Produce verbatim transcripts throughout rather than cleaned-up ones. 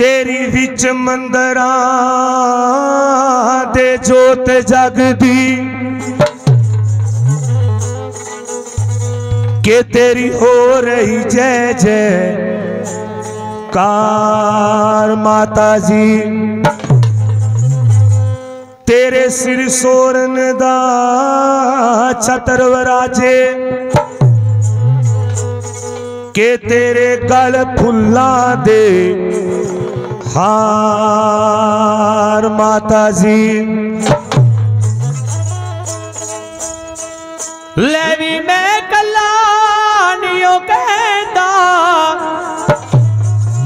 तेरी विच मंदरा दे जोत जगदी के तेरी हो रही जय जय कार माता जी। तेरे सिर सोरन दा छतरवराजे के तेरे गल फुला दे हार माता जी। लेवी मैं कला नियो कहता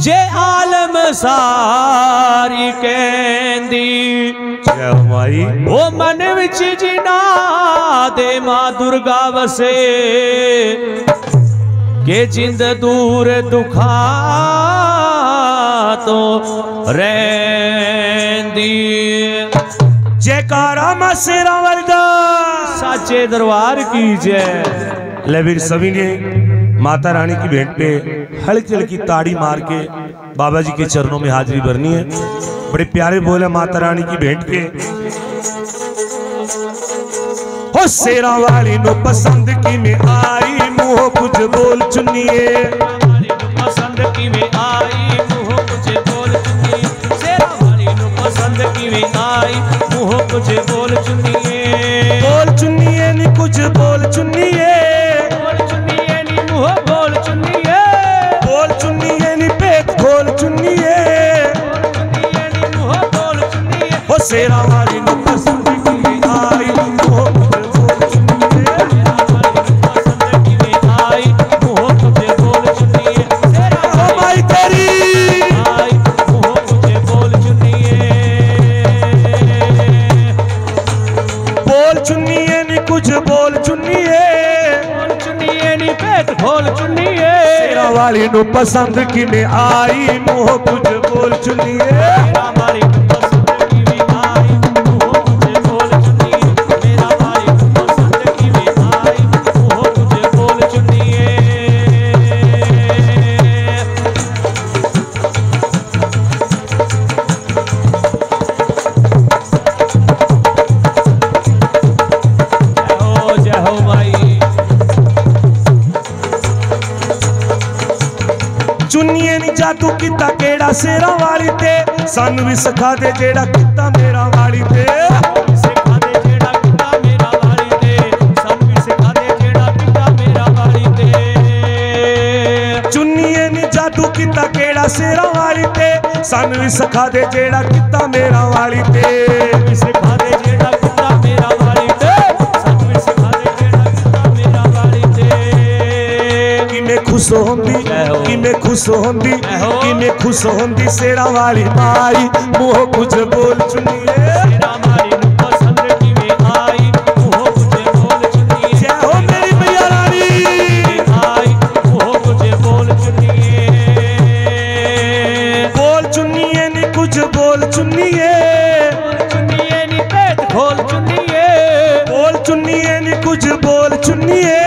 जे आलम सारी कहंदी जय माई ओ मन विच जिना दे मां दुर्गा वसे के जिंद दूर दुखा तो रेंदी। जयकारा मसेरा वर्दा साचे दरबार की जय। लेवीर सभी ने माता रानी की भेंट पे हल्की हल्की ताड़ी मार के बाबा जी के चरणों में हाजिरी भरनी है। बड़े प्यारे बोले माता रानी की भेंट के ओ सेरा वाली नो पसंद की में आई मुँह कुछ बोल चुनिए पसंद की में आई मुँह कुछ बोल चुनिए सेरा वाली नो पसंद की में आई मुँह कुछ बोल चुनिए बोल चुनिए नी कुछ बोल चुनिए बोल चुनिए नी मुँह बोल चुनिए बोल चुनिए नी पेट खोल चुनिए बोल चुनिए नी मुँह बोल चुनिए ओ सेरा वाली नो पसंद की में आई वाली नु पसंद की में आई मुँह कुछ बोल चुनिए तू किता केड़ा सेरा वाली ते सानू भी सिखा दे जेड़ा किता मेरा वाली ते सिखा दे जेड़ा किता मेरा वाली ते सानू भी सिखा दे जेड़ा किता मेरा वाली ते चुनिए नी जादू किता केड़ा सेरा वाली ते सानू भी सिखा दे जेड़ा किता मेरा वाली ते सिखा दे जेड़ा किता मेरा वाली ते सानू भी सिखा दे जेड़ा किता मेरा वाली ते कि मैं खुश होंदी कि मैं खुश होंदी कि मैं खुश होंदी सेरा वाली माई मुँह कुछ बोल चुनिए सेरा माई नु पसंद की में आई मुँह कुछ बोल चुनिए जय हो मेरी मैया रानी आई मुँह कुछ बोल चुनिए बोल चुनिए नी कुछ बोल चुनिए बोल चुनिए नी पेट खोल चुनिए बोल चुनिए नी कुछ बोल चुनिए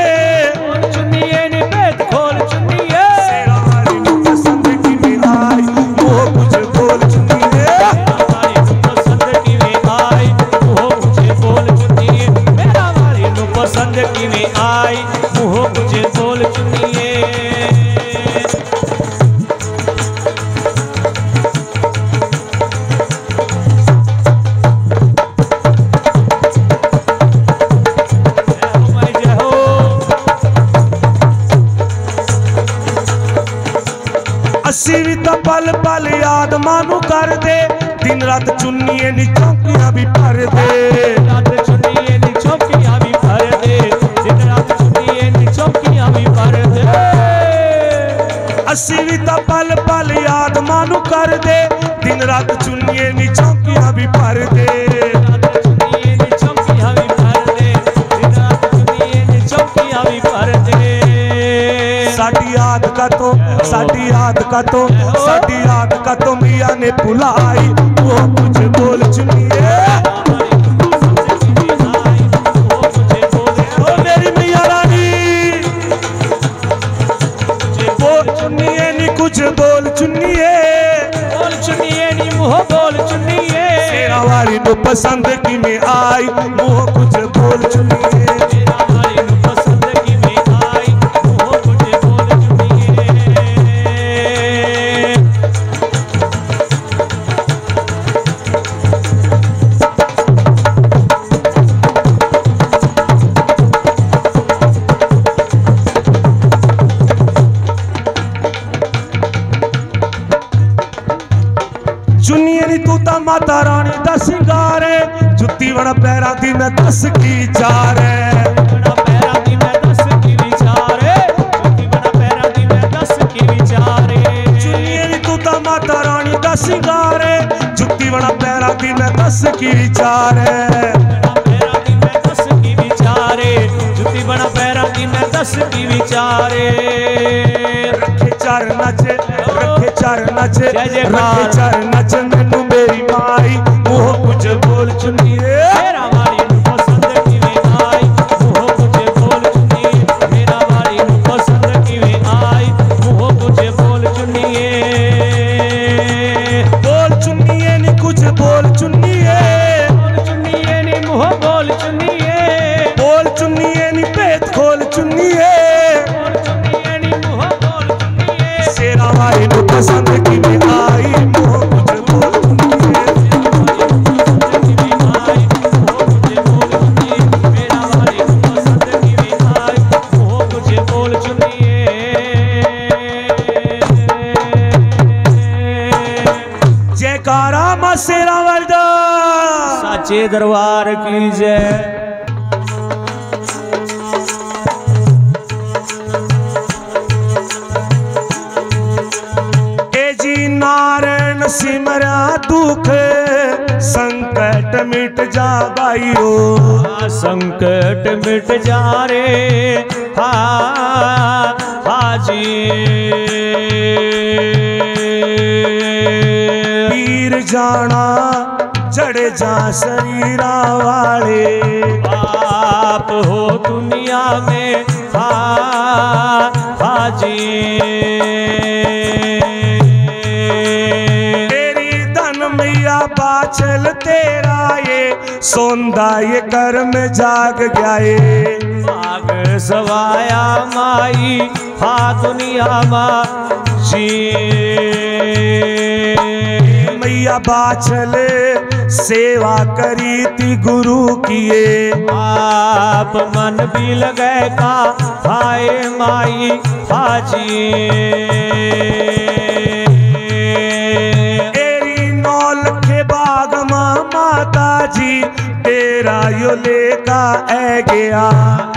पल पल याद मानू कर दे दिन रात चुनिए नी चौकियां भी भर दे रात चुनिए नी चौकियां भी भर दे दिन रात चुनिए नी चौकियां भी भर दे असी भी तो पल पल याद मानू कर दे दिन रात चुनिए नी चौकियां भी भर दे रात चुनिए नी चौकियां भी भर दे दिन रात चुनिए नी चौकियां भी भर दे साडी याद का तो साडी याद का तो साडी याद का तो मिया ने बुलाई वो कुछ बोल चुनिए ओ मेरी मिया रानी बोल चुनिए नी कुछ बोल चुनिए बोल तो पसंद की में आई मुँह कुछ बोल चुकी है। मेरा भाई तो पसंद की में आई मुँह कुछ बोल चुकी है। चुनिए नी तू ता माता रानी दा सिंगार है। जुत्ती बड़ा पैरा दी मैं दस की चार है। माता रानी दा सिंगार है। जुत्ती बड़ा पैरा दी मैं दस की चार है। जुत्ती बड़ा पैरा दी मैं दस की विचार है। रखे चार नच रखे चार नच रखे चार नच मैनू मेरी माई मुँह कुछ बोल चुनी है। साचे दरबार की जय। नारायण सिमरा दुख संकट मिट जा भाइयो। संकट मिट जा रे हा हाजी। पीर जाना चढ़े जा शरीरा वाले। आप हो दुनिया में हा हाजी। तेरी धन मैया पाछल तेरा ये सौंदा ये कर्म जाग गया ये। साग सवाया माई हा दुनिया माँ जी। मैया बाछले सेवा करी थी गुरु किए। आप मन भी लगे का हाय माई हाजी। तेरी नौ लखे बाग माँ माता जी तेरा यो लेका ऐ गया।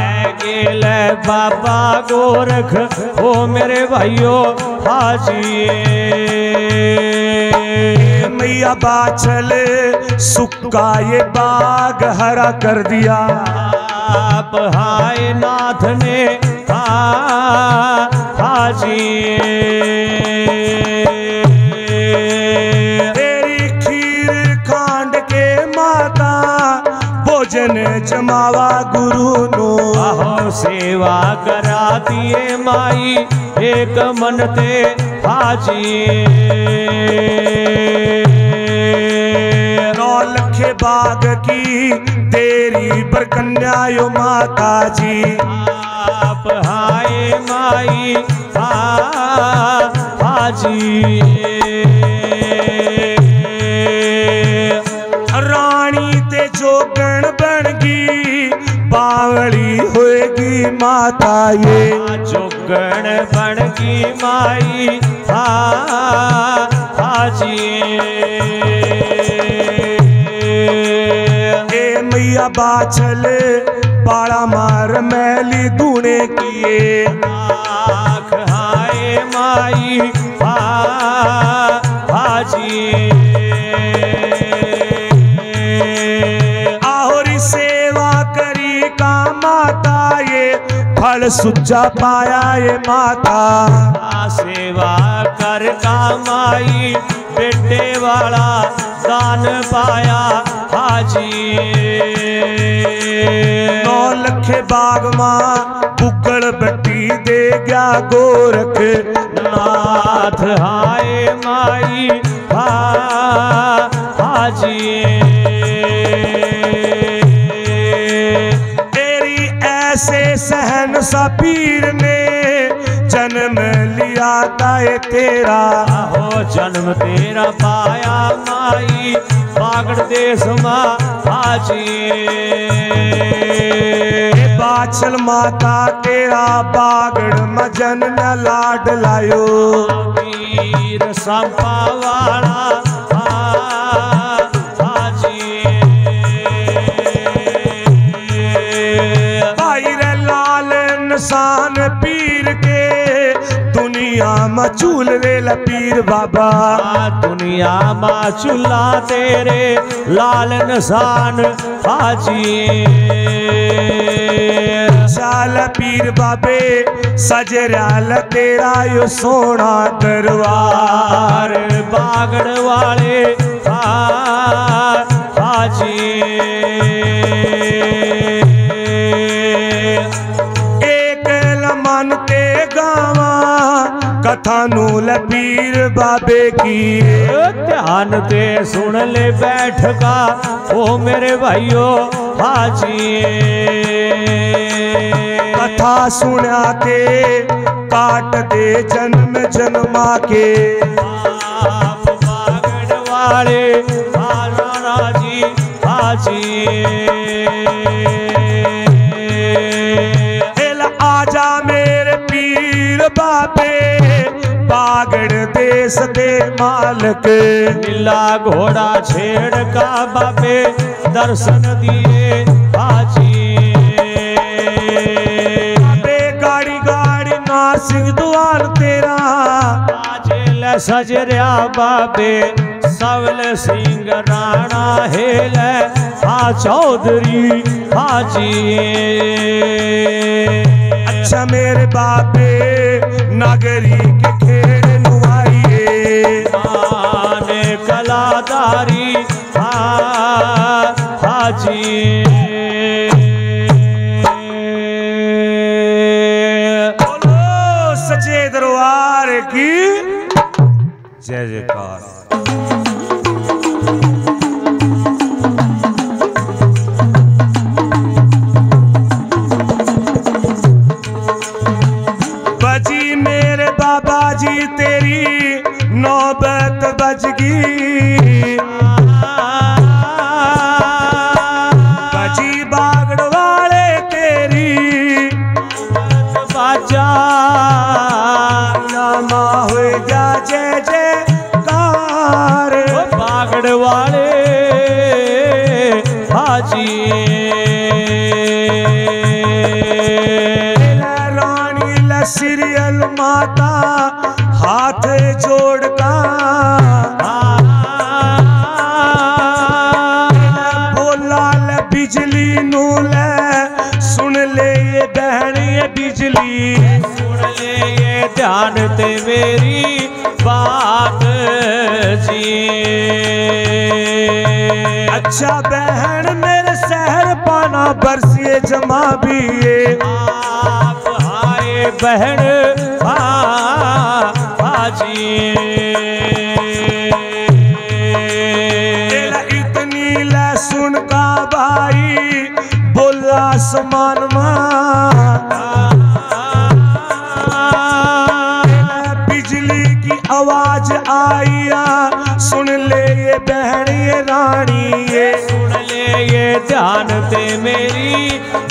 ऐ गेले बाबा गोरख हो मेरे भाइयों हाजी। मैया बाछल सुक्का ये बाग हरा कर दिया। आप हाय नाथ ने हा हाजी। तेरी खीर खांड के माता भोजन जमावा गुरु नो। आहो सेवा करा दिए माई एक मन ते हाजी। लखे बाग की तेरी पर कन्यायो माता जी। आप हाय माई हा हाजी। रानी ते जोगण बनगी बावली होएगी माता ये। जोगण बनगी माई हा हाजी। मैया बाछल पाड़ा मार मैली दूने किए। आख हाय माई हा हाजी। आहोरी सेवा करी का माता ये फल सुच्चा पाया ये माता। सेवा कर का माई बेटे वाला दान पाया हाजी। नौ लखे बाग माँ कुकड़ बट्टी दे गया गोरख। नाथ हाय माई हा हाजी। ऐसे सहन सा पीर ने जन्म लिया ताए तेरा, हो जन्म तेरा पाया माई बागड़ देश माँ हाजी। बाछल माता तेरा बागड़ मजन न लाड लायो, पीर संपा वाला सान पीर के दुनिया मचूल रेला पीर बाबा, दुनिया मचूला तेरे लाल निशान हाजी। शाल पीर बाबे सजराल तेरा यो सोना दरबार बागड़ वाले हाजी। कथा नू ले पीर बाबे की ध्यान ते सुन ले बैठ का ओ मेरे भाइयों हाजी। कथा सुना के काट दे जन्म जन्मा के आप बागड़ वाले हाजी हाजी। आजा मेरे पीर बाबे बागड़ देश दे मालक, नीला घोड़ा छेड़ का बाबे दर्शन दिए हाजी। बाबे गाड़ी गाड़ी नासिक द्वार तेरा बाजे ले सजरिया बाबे सबल सिंह राणा हेल हा चौधरी हाजी। अच्छा मेरे बाबे नगरी के खेड़ नुआइए आने कलादारी हाजी। बोलो सच्चे दरबार की जय जयकार। जी तेरी नौबत बजगी बजी बागड़ वाले तेरी नौबत बाजा नामा हो जा जय जयकार बागड़ वाले हाजी। सीरियल माता हाथ जोड़ का बोला ले बिजली नू ले सुन ले ये बहन ये बिजली सुन ले ये ध्यान ते मेरी बात जी। अच्छा बहन मेरे शहर पाना बरसिए जमा भी बहन हाजी। इतनी ले सुन का भाई बोला समान बिजली की आवाज आईया सुन ले ये बहन ये रानी ये सुन ले ये ध्यान दे मेरी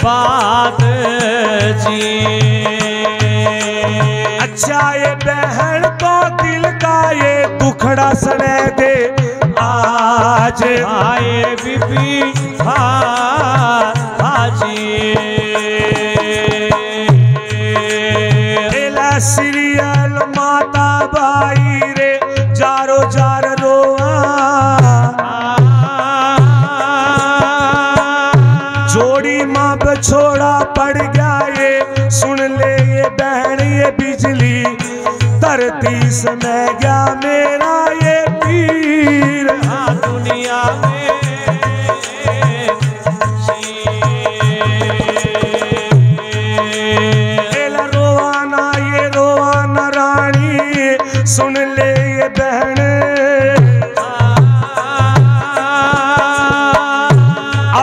बात जी। अच्छा ये बहन को दिल का ये दुखड़ा सने दे आज आए बीबी हाजी। एला सीरियल माता बाई रे जारो जार रोआ जोड़ी माँ बछोड़ा पड़ गया ये सुन ले ये बहन ये बिजली धरती सने गया मेरा ये पीर हाँ दुनिया में रोवाना ये रोवाना रानी सुन ले ये बहन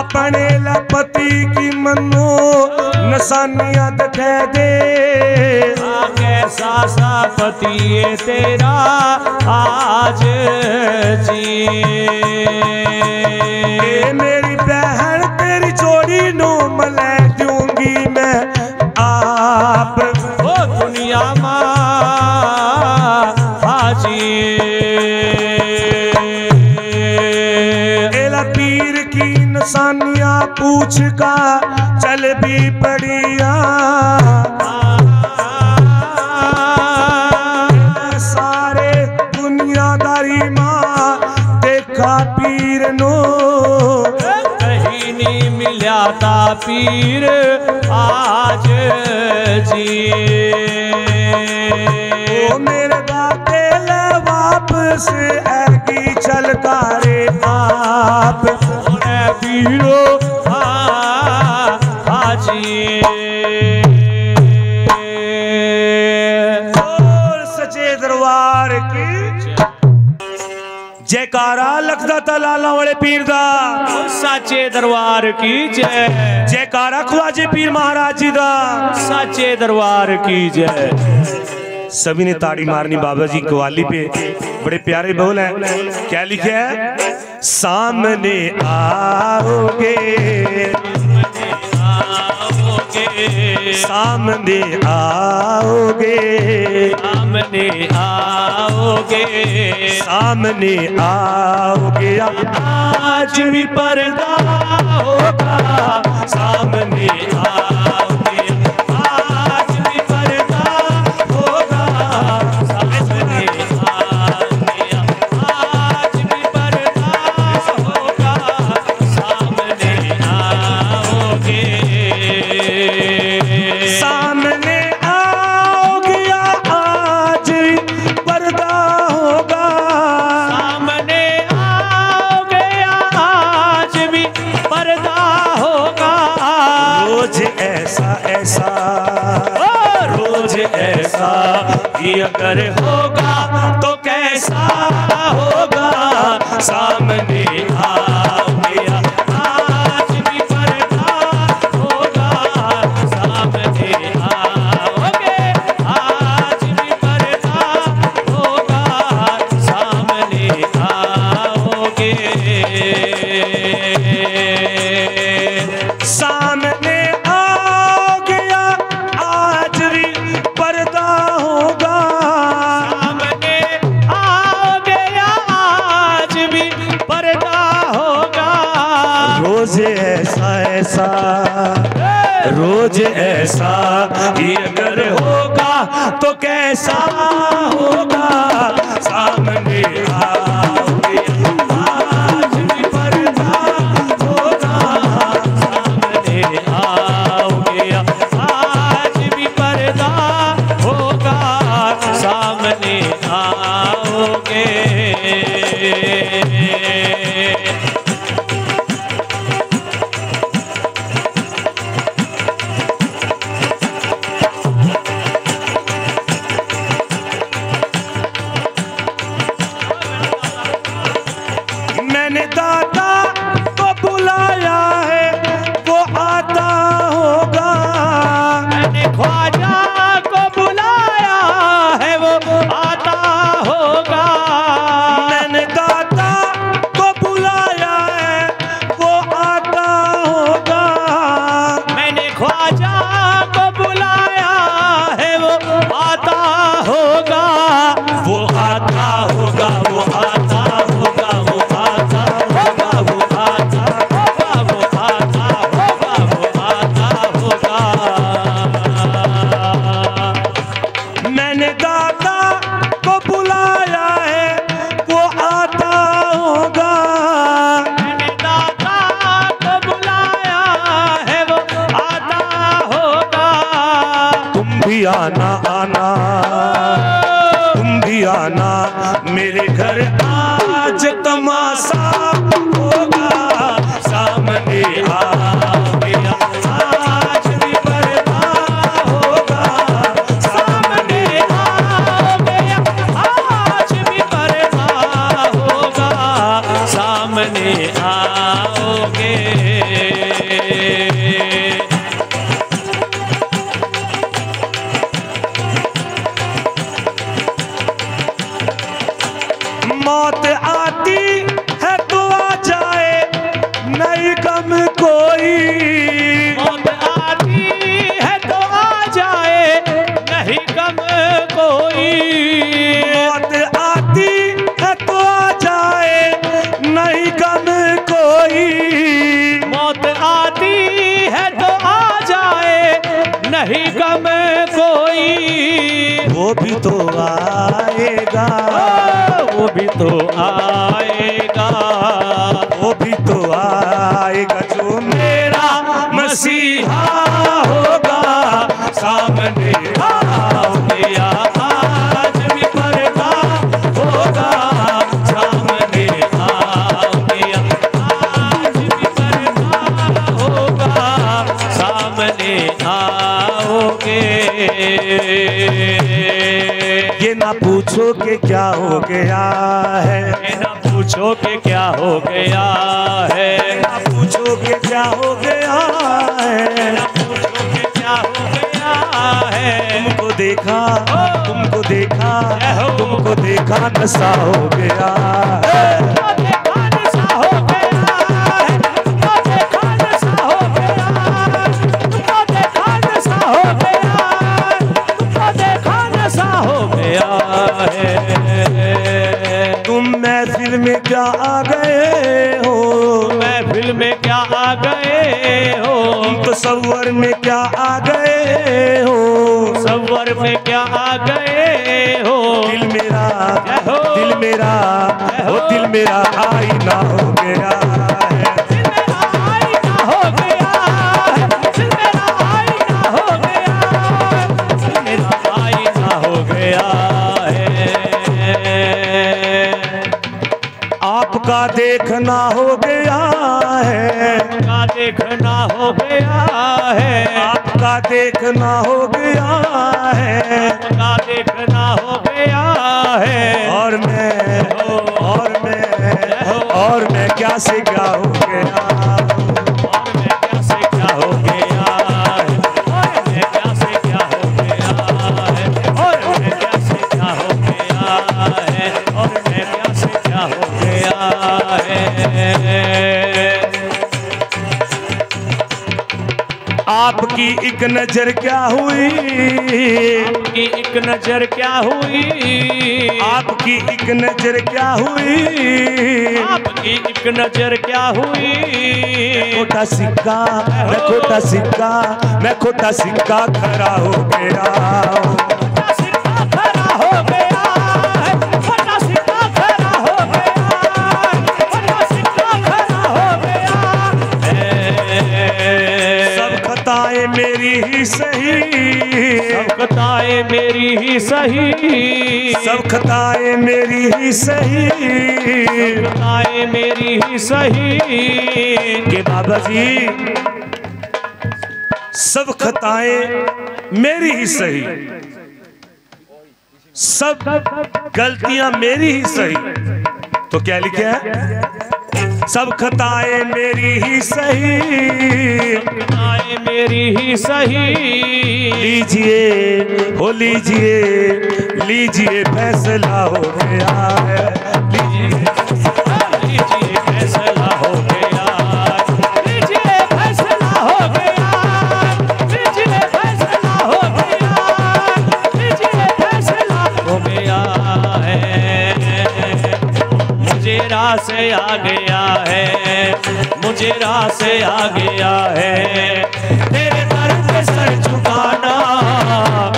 अपने लपति की मनो नशा देश। कैसा सा पति ये तेरा आज जिए। मेरी बहन तेरी चोरी नू मलै दूंगी मैं आप वो दुनिया माँ हाजिए। एला पीर की इंसानिया पूछ का चल भी पड़िया। सारे दुनियादारी माँ देखा पीर नो कहीं नहीं मिला था पीर आज जी। ओ मेरे दाते ले वापस ऐगी चल कारे आप है पीरो और सचे दरबार की जयकारा लखदा तलाला वाले पीर दा। साचे दरबार की जय। जयकारा ख्वाजे पीर महाराज जी दा। साचे दरबार की जय। सभी ने ताड़ी मारनी बाबा जी कवाली पे। बड़े प्यारे बोल हैं। क्या लिखे है? सामने आओगे सामने आओगे सामने आओगे सामने आओगे आज भी पर्दा होगा सामने आओगे आज भी पर्दा होगा सामने आओगे आज भी पर्दा होगा सामने आओगे सामने आओ गया आज पर्दा होगा सामने आओ गया आज भी पर्दा होगा रोज ऐसा ऐसा रोज ऐसा ये अगर होगा तो कैसा होगा सामने आओ गया रोज ऐसा ये अगर होगा तो कैसा होगा सामने आओगे आज भी पर्दा होगा सामने आओगे आज भी पर्दा होगा सामने आओगे। आना आना तुम भी आना मेरे घर आज तमाशा होगा सामने आओगे आज भी पर्दा होगा सामने आओगे आज भी पर्दा होगा सामने आओगे। भी तो आएगा, वो भी तो आएगा, वो भी तो आएगा, जो मेरा मसीहा होगा सामने पूछो के क्या हो गया है, ना पूछो के क्या हो गया है, ना पूछो के क्या हो गया है, ना पूछो के क्या हो गया है। तुमको देखा, तुमको देखा, तुमको देखा नशा हो गया है, में क्या आ गए हो, महफिल में क्या आ गए हो, तसव्वुर में क्या आ गए हो, तसव्वुर में क्या आ गए हो। दिल मेरा, दिल मेरा, वो दिल मेरा आईना हो गया है, दिल मेरा आईना हो गया है, दिल मेरा आईना हो गया है, दिल मेरा आईना हो गया। आपका देखना हो गया है, आपका देखना हो गया है, आपका देखना हो गया है, आपका देखना हो गया है। और मैं, और मैं, और मैं क्या से क्या हो गया, और मैं क्या से क्या हो गया, और मैं क्या से क्या हो गया, और मैं क्या से क्या हो गया है, और मैं क्या से क्या हो गया। आपकी एक नजर क्या हुई, आपकी एक नजर क्या हुई, आपकी एक नजर क्या हुई, आपकी एक नजर क्या हुई। खोटा सिक्का, मैं खोटा सिक्का, मैं खोटा सिक्का खरा हो गया, खोटा सिक्का खरा हो गया, खोटा सिक्का खरा हो गया, खोटा सिक्का खरा हो गया। खताएं मेरी ही सही, सब खताएं मेरी ही सही, सब खताएं मेरी ही सही, सब खताएं मेरी ही सही के बाबा जी, सब खताएं मेरी ही सही, सब गलतियां मेरी ही सही। तो क्या लिखे है, सब खताएं मेरी ही सही, सब खताएं मेरी ही सही। लीजिए हो लीजिए, लीजिए फैसला हो गया है, लीजिए लीजिए फैसला हो गया, लीजिए फैसला हो गया, लीजिए फैसला हो गया, लीजिए फैसला हो गया है। मुझे राह से आ गया है, मुझे राह से आ गया है, तेरे दर पे सर झुकाना,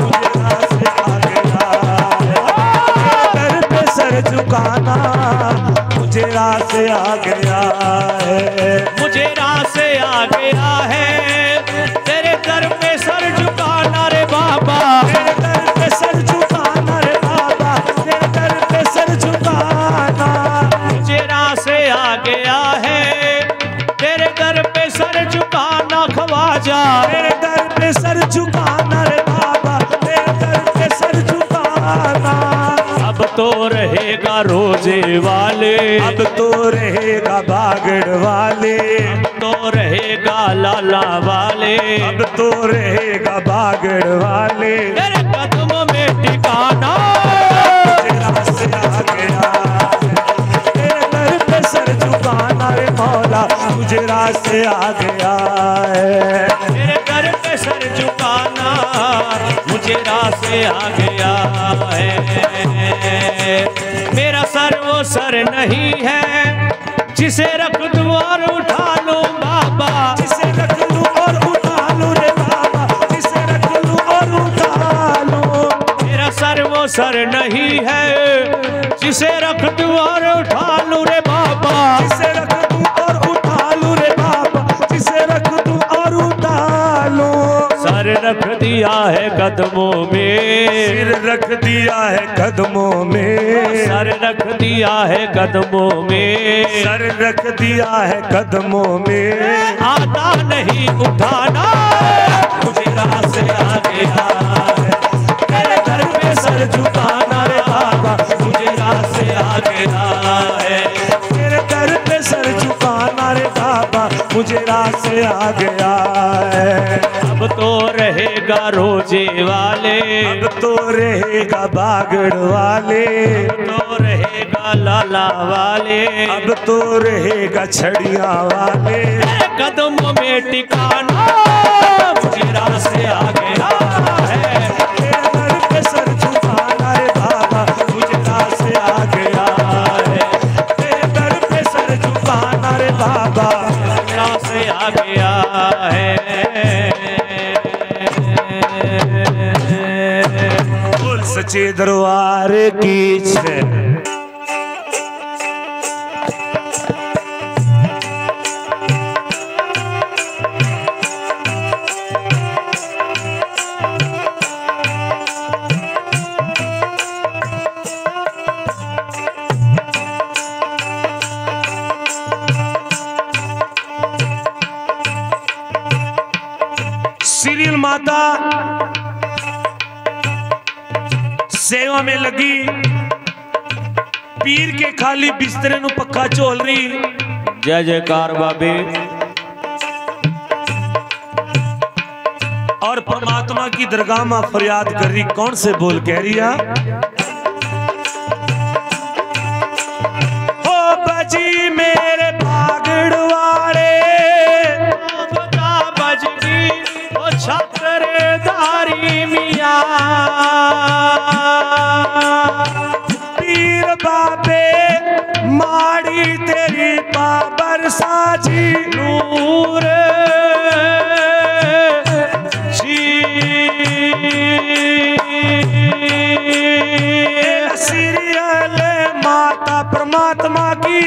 मुझे राह से आ गया है, तेरे दर पे सर झुकाना, मुझे राह से आ गया है, मुझे राह से आ गया है, तेरे दर पे सर झुकाना रे बाबा, तेरे दर पे सर झुकाना रे बाबा, तेरे दर पे सर झुकाना। गया है तेरे दर पे सर झुकाना ख्वाजा, तेरे दर पे सर झुकाना रे बाबा, तेरे दर पे सर झुकाना। अब तो रहेगा रोजे वाले, अब तो रहेगा बागड़ वाले, अब तो रहेगा लाला वाले, अब तो रहेगा बागड़ वाले, तेरे कदमों में ठिकाना, तेरा से आ गया, सर झुकाना रे मौला, मुझे राह से आ गया है, तेरे दर पे सर झुकाना, मुझे राह से आ गया है। मेरा सर वो सर नहीं है जिसे रख दूं और उठा लूं बाबा, जिसे रख दूं और उठा लूं रे बाबा, जिसे रख लूं और उठा लूं। मेरा सर को सर नहीं है, जिसे रख दूं और उठा लूं रे बाबा, जिसे रख दूं और उठा लूं रे बाबा, जिसे रख दूं और उठा लूं। सर रख दिया है कदमों में, सिर रख दिया है कदमों में, सर रख दिया है कदमों में, सर रख दिया है कदमों में। आता नहीं उठाना मुझे राह से आगे है, तेरे घर पे सर झुकाना रे बाबा, मुझे राह से आगे है, तेरे घर पे सर झुकाना रे बाबा, मुझे राह से आगे है। अब तो रहेगा रोजे वाले, अब तो रहेगा बागड़ वाले, अब तो रहेगा लाला वाले, अब तो रहेगा छड़िया वाले, कदमों में टिकाना मुझे राह से आगे है, सर झुकाना रे बाबा, मुझे राह से आगे है, तेरे दर पे सर झुकाना रे बाबा, मुझे राह से आगे है। बोल सच्चे दरबार की जय। सेवा में लगी पीर के खाली बिस्तरे नु पक्का झोल रही। जय जयकार बाबे। और परमात्मा की दरगाह में फरियाद कर रही, कौन से बोल कह रही है? ओ बाजी मेरे भागड़ वाले, छत्रधारी मियाँ पीर बाबे, माड़ी तेरी बाबर साजी नूर जी, सीरियल माता परमात्मा की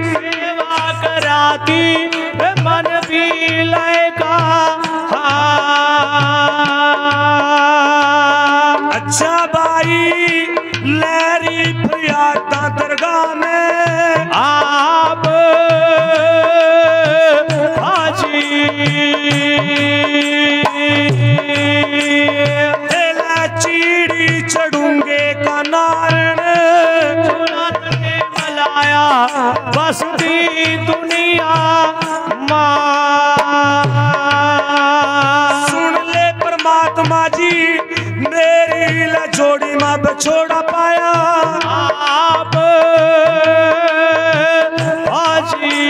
सेवा कराती मन भी लगा। अच्छा भाई लहरी फरियादा दरगाह में आप हाजी, चीड़ी चढ़ूंगे का नारण के मलाया बसती दुनिया माँ। सुन ले परमात्मा जी, मेरी ला जोड़ी माँ बछोड़ा पाया आप हाजी,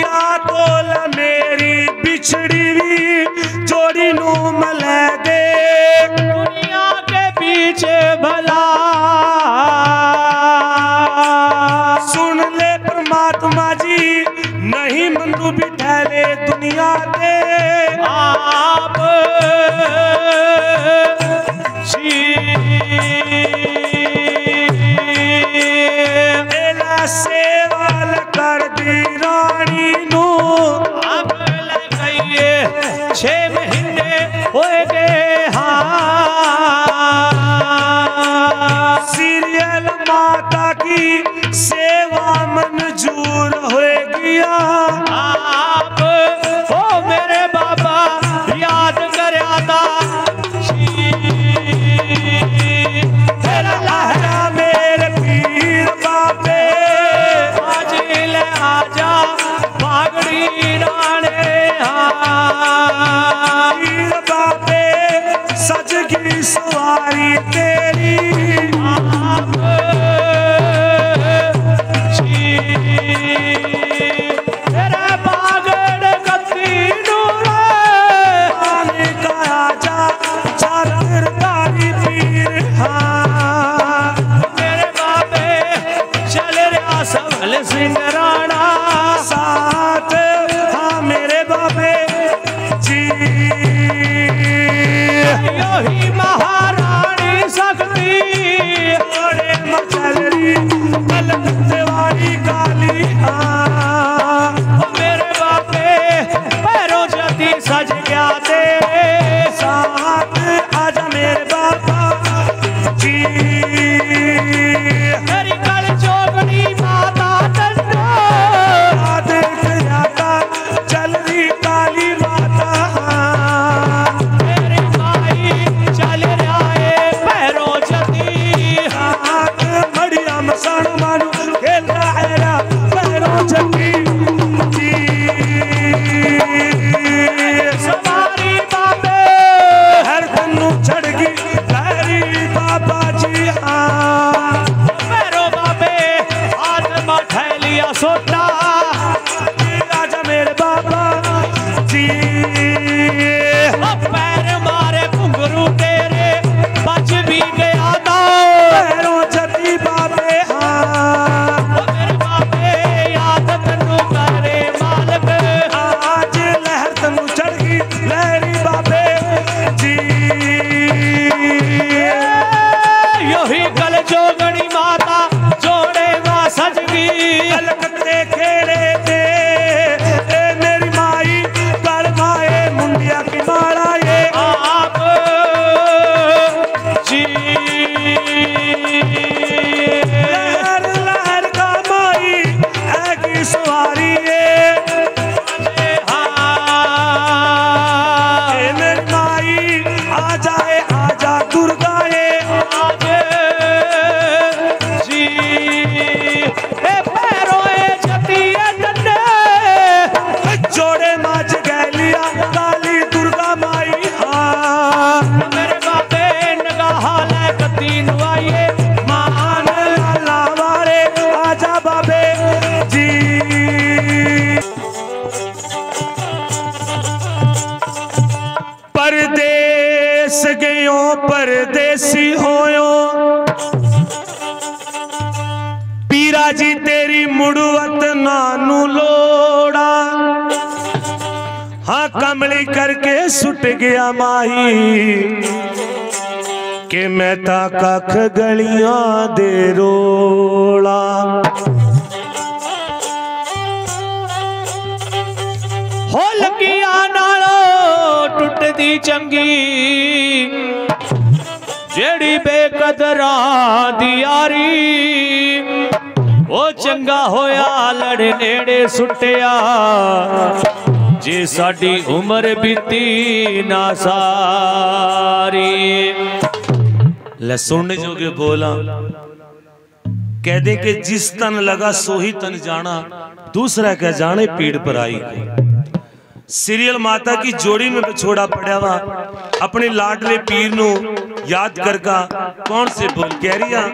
या तो ला मेरी बिछड़ी भी जोड़ी नू मलै दे, दुनिया के पीछे भला। सुन ले परमात्मा जी, नहीं मनु भी ठहरे दुनिया दे आप जी, सेवा कर दी रानी नू अब लगाइए छे महीने हो गए। हाँ सीरियल माता की सेवा मंजूर हो गया आप, ओ मेरे बाबा याद कर आता लहरा मेरे पीर बाबे, बाजी ले आजा भागड़ी राणे। हाँ पीर बाबे सज की सवारी तेरी आप तेरे बागड़ गति नूरे आने का आजा छत्रधारी पीर। हाँ तेरे बाबे चल रहा सबल सिंह राणा साथ, हाँ मेरे बाबे जी। साडी उम्र बीती ना सारी ले सुनने जोगे बोला कह दे के जिस तन लगा सो ही तन जाना, दूसरा कह जाने पीड़ पर आई। सीरियल माता की जोड़ी में बिछोड़ा पड़ा वा, अपने लाडले पीर नु याद करका कौन से बोल कह रिया।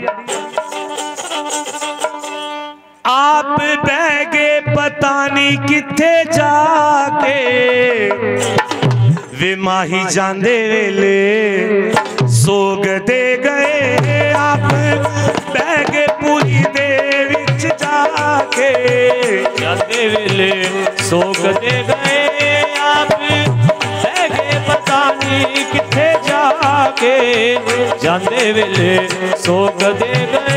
आप बह गए पता नहीं किथे जाके, वे माही जांदे वेले सोग दे गए। आप बह गए पूरी दे विच जाके, जांदे वेले सोग दे गए। आप बह गए पता नहीं किथे जाके, जांदे वेले सोग दे गए।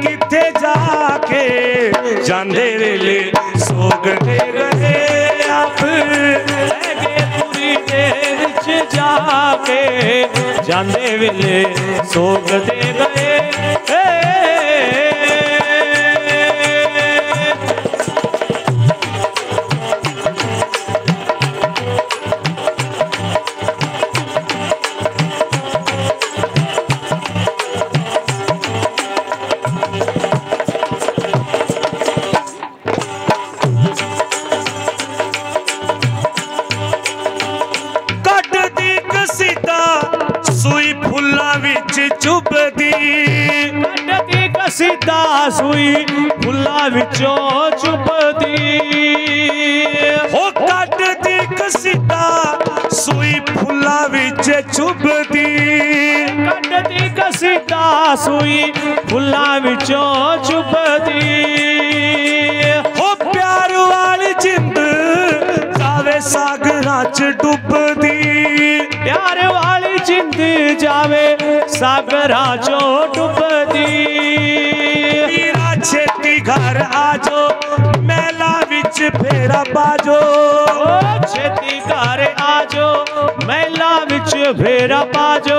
किथे जाके जांदे वेले सोग दे गए। आप लगे पूरी दे विच जाके, जांदे वेले सोग दे गए। प्यार वाली जिंदगी जावे सागरा जो डुबदी छेती घर आजो मेला विच फेरा पाजो छेती घर आजो मेला विच फेरा पाजो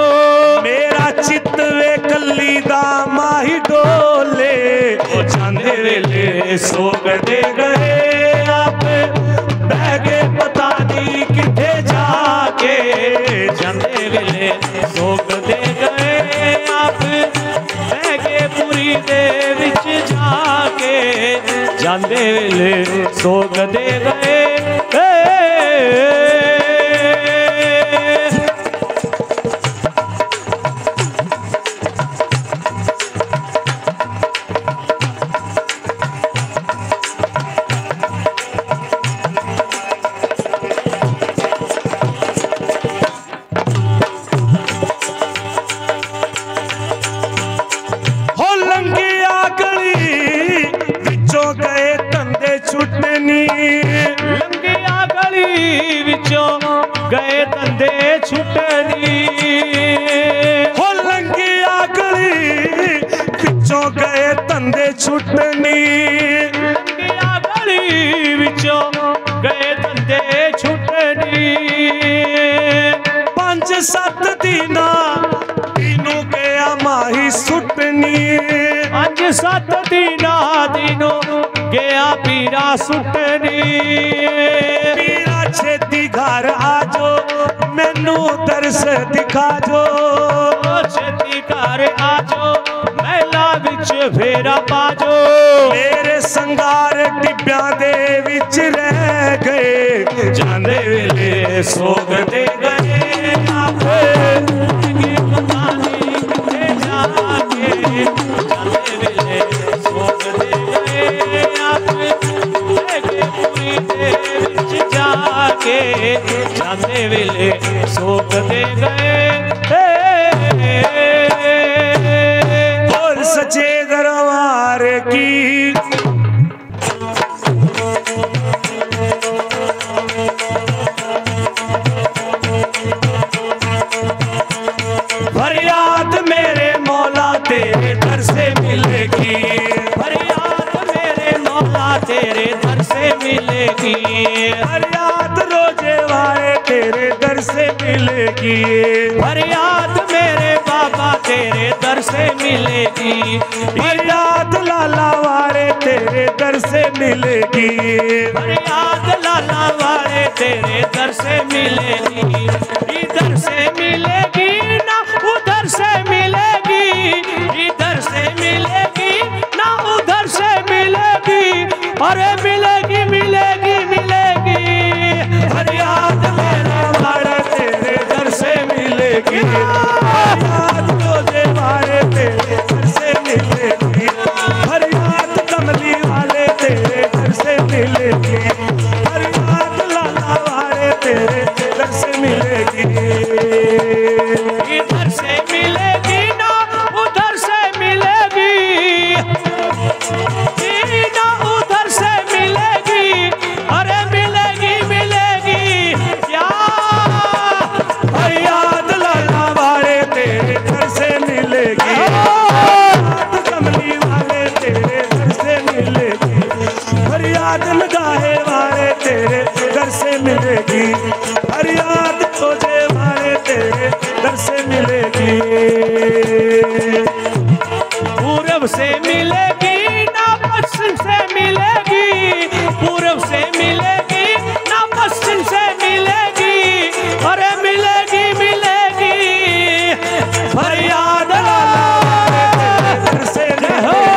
मेरा चित वे कली दा माही डोले ओ चांदे वेले सोग दे गए आप बहगे पता नहीं किथे जाके चांदे वेले सोग दे गए आप बहगे पूरी दे जाके जांदे वेले सोग दे गए गए धंधे छुटनी हो लंगी आगली पिछों गए धंधे छुटनी लंगी आगली पिछों गए धंधे छुटनी पांच सत दिन तीनों गया माही सुटनी पांच सत दिन तीनों गया पीरा सुटनी छेती घर आजो मैनू दर्श दिखा जो छेती घर आजो मेला विच फेरा पाजो मेरे संगार डिब्या दे विच रह गए जाने वेले सोग दे गए आप पता नहीं किथे जाके जाने वेले सोग दे गए आप जाके जाने वेले सोग दे गए और सचे दरबार की फरियाद मेरे मौला तेरे दर से मिलेगी फरियाद मेरे मौला तेरे दर से मिलेगी तेरे दर से मिलेगी फरियाद मेरे बाबा तेरे दर से मिलेगी फरियाद लाला वाले तेरे दर से मिलेगी फरियाद लाला वाले तेरे दर से मिलेगी इधर से मिलेगी ना उधर से मिलेगी इधर से मिलेगी ना उधर से मिलेगी अरे मिलेगी मिलेगी मिलेगी फरियाद मिलेगी फरियाद गोजे वाले तेरे दर से मिलेगी फरियाद कमली वाले तेरे दर से मिलेगी फरियाद लाला वाले तेरे दर से मिलेगी इधर से मिलेगी ना उधर से मिलेगी ना उधर से मिलेगी अरे मिलेगी मिलेगी क्या फरियाद मिलेगी फरियाद खोजे वाले तेरे दर से मिलेगी पूरब से मिलेगी ना पश्चिम से मिलेगी पूरब से मिलेगी ना पश्चिम से मिलेगी अरे मिलेगी मिलेगी फरियाद दर से मिलेगी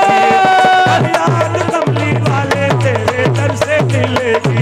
फरियाद कमली वाले तेरे दर से मिलेगी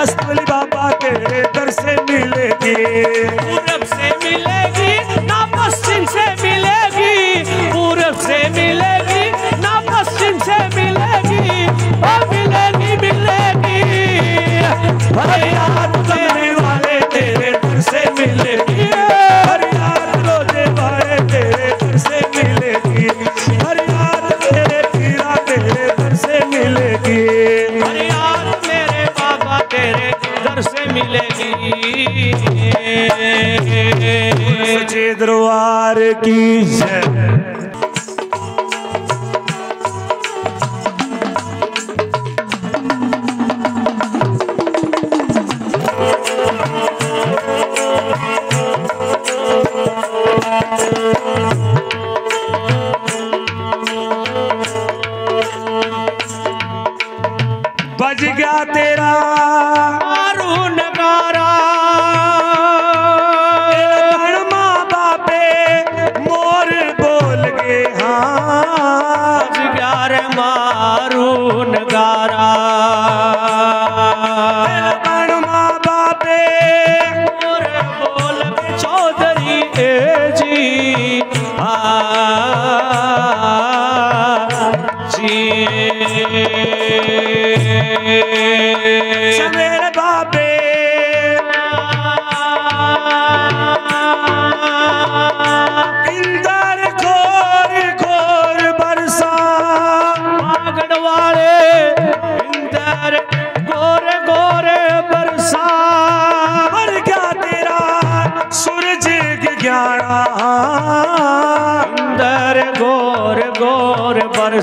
अस्तुली बाबा के दर से मिलेगी, पूरब से मिलेगी ना पश्चिम से मिलेगी, पूरब से मिलेगी ना पश्चिम से मिलेगी, और मिलेगी मिलेगी फरियाद रोने वाले तेरे दर से मिलेगी, फरियाद रोने वाले तेरे दर से मिलेगी, फरियाद तेरे पीरा तेरे दर से मिलेगी, मिलेगी। दरबार की जय। बज गया तेरा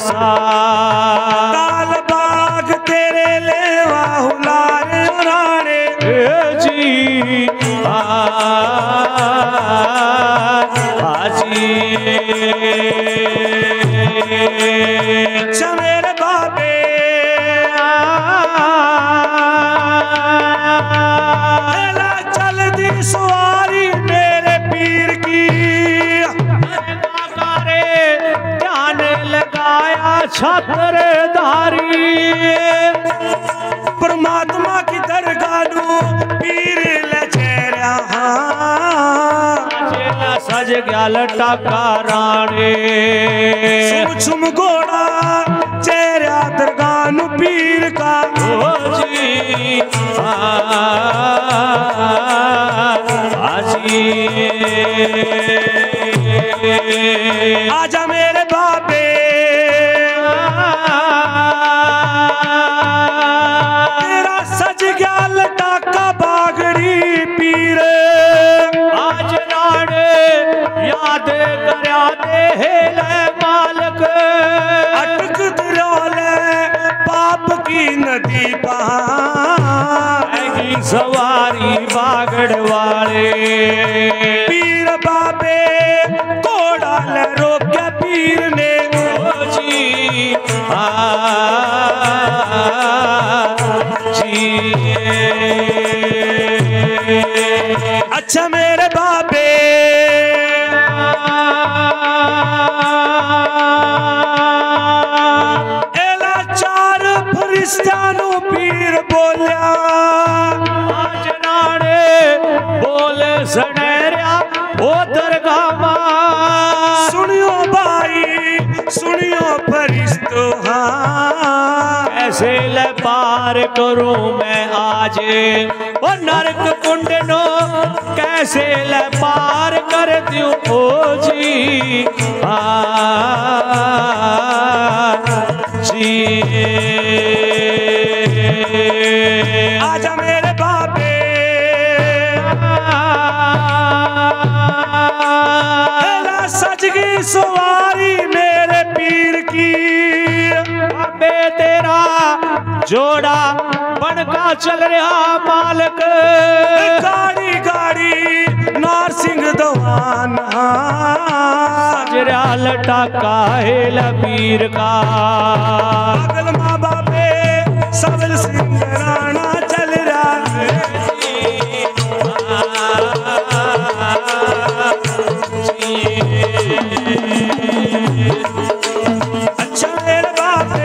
ताल बाग तेरे ले हुलार राणे जी हाजी चमेर बाबे चल दी सवारी मेरे पीर की छत्रधारी परमात्मा की दरगाह नू पीर लचेरा सज गया लटाका राणे सुम सुम घोड़ा चेहरा दरगाह नू पीर का हो जी हाजी आजा मेरे बाबे तेरा सज गया लटाका बागड़ी पीर आज राणे याद करा दे हेले मालक अटक दरोले पाप की नदी बहागी सवारी बागड़ वाले पीर बाबे घोड़ा ले रोके पीर ने अच्छा मेरे बाबे एला चार फरिश्तानु पीर बोलिया आज नाणे बोले सनेरिया ओ दरगामा सुनियो भाई सुनियो फरिश्तो हाँ ऐसे ले पार करूं मैं आज ओ नरक कुंड नो कैसे ले पार कर दूं ओ जी आ जी आजा मेरे बाबे सजगी सवारी मेरे पीर की बाबे तेरा जोड़ा बनका चल रहा मालक गाड़ी गाड़ी नार सिंह दवान सजरा लटाका हेला पीर का पागल माँ बाबे सबल सिंह राणा चल रहा अच्छा मेरे बाबे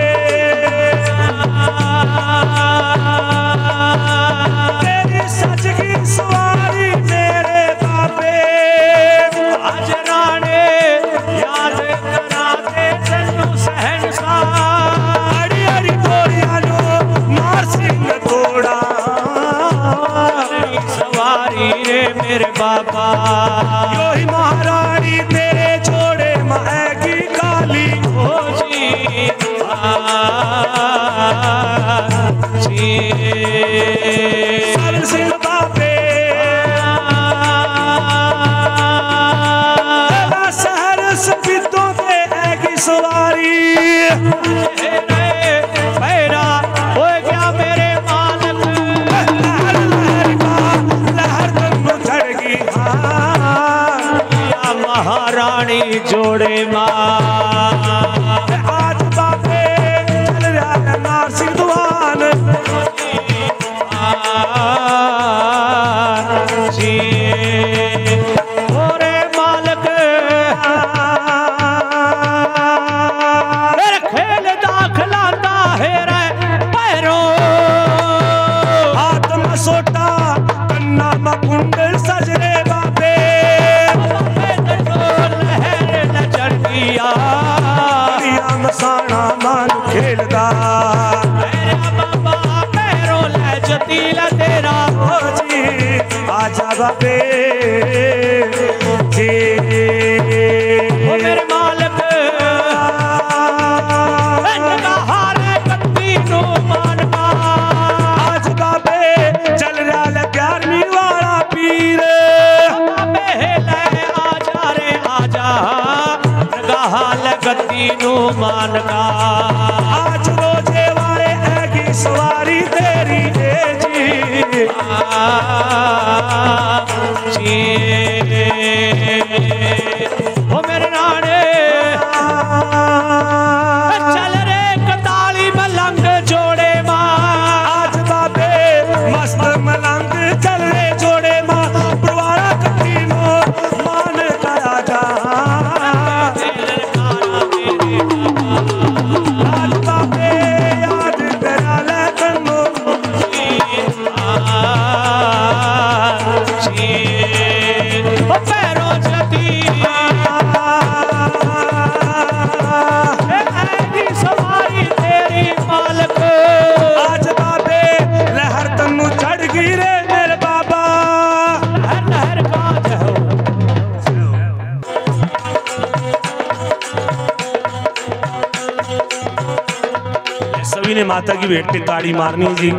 माता की भेंट पे ताड़ी मारनी जी।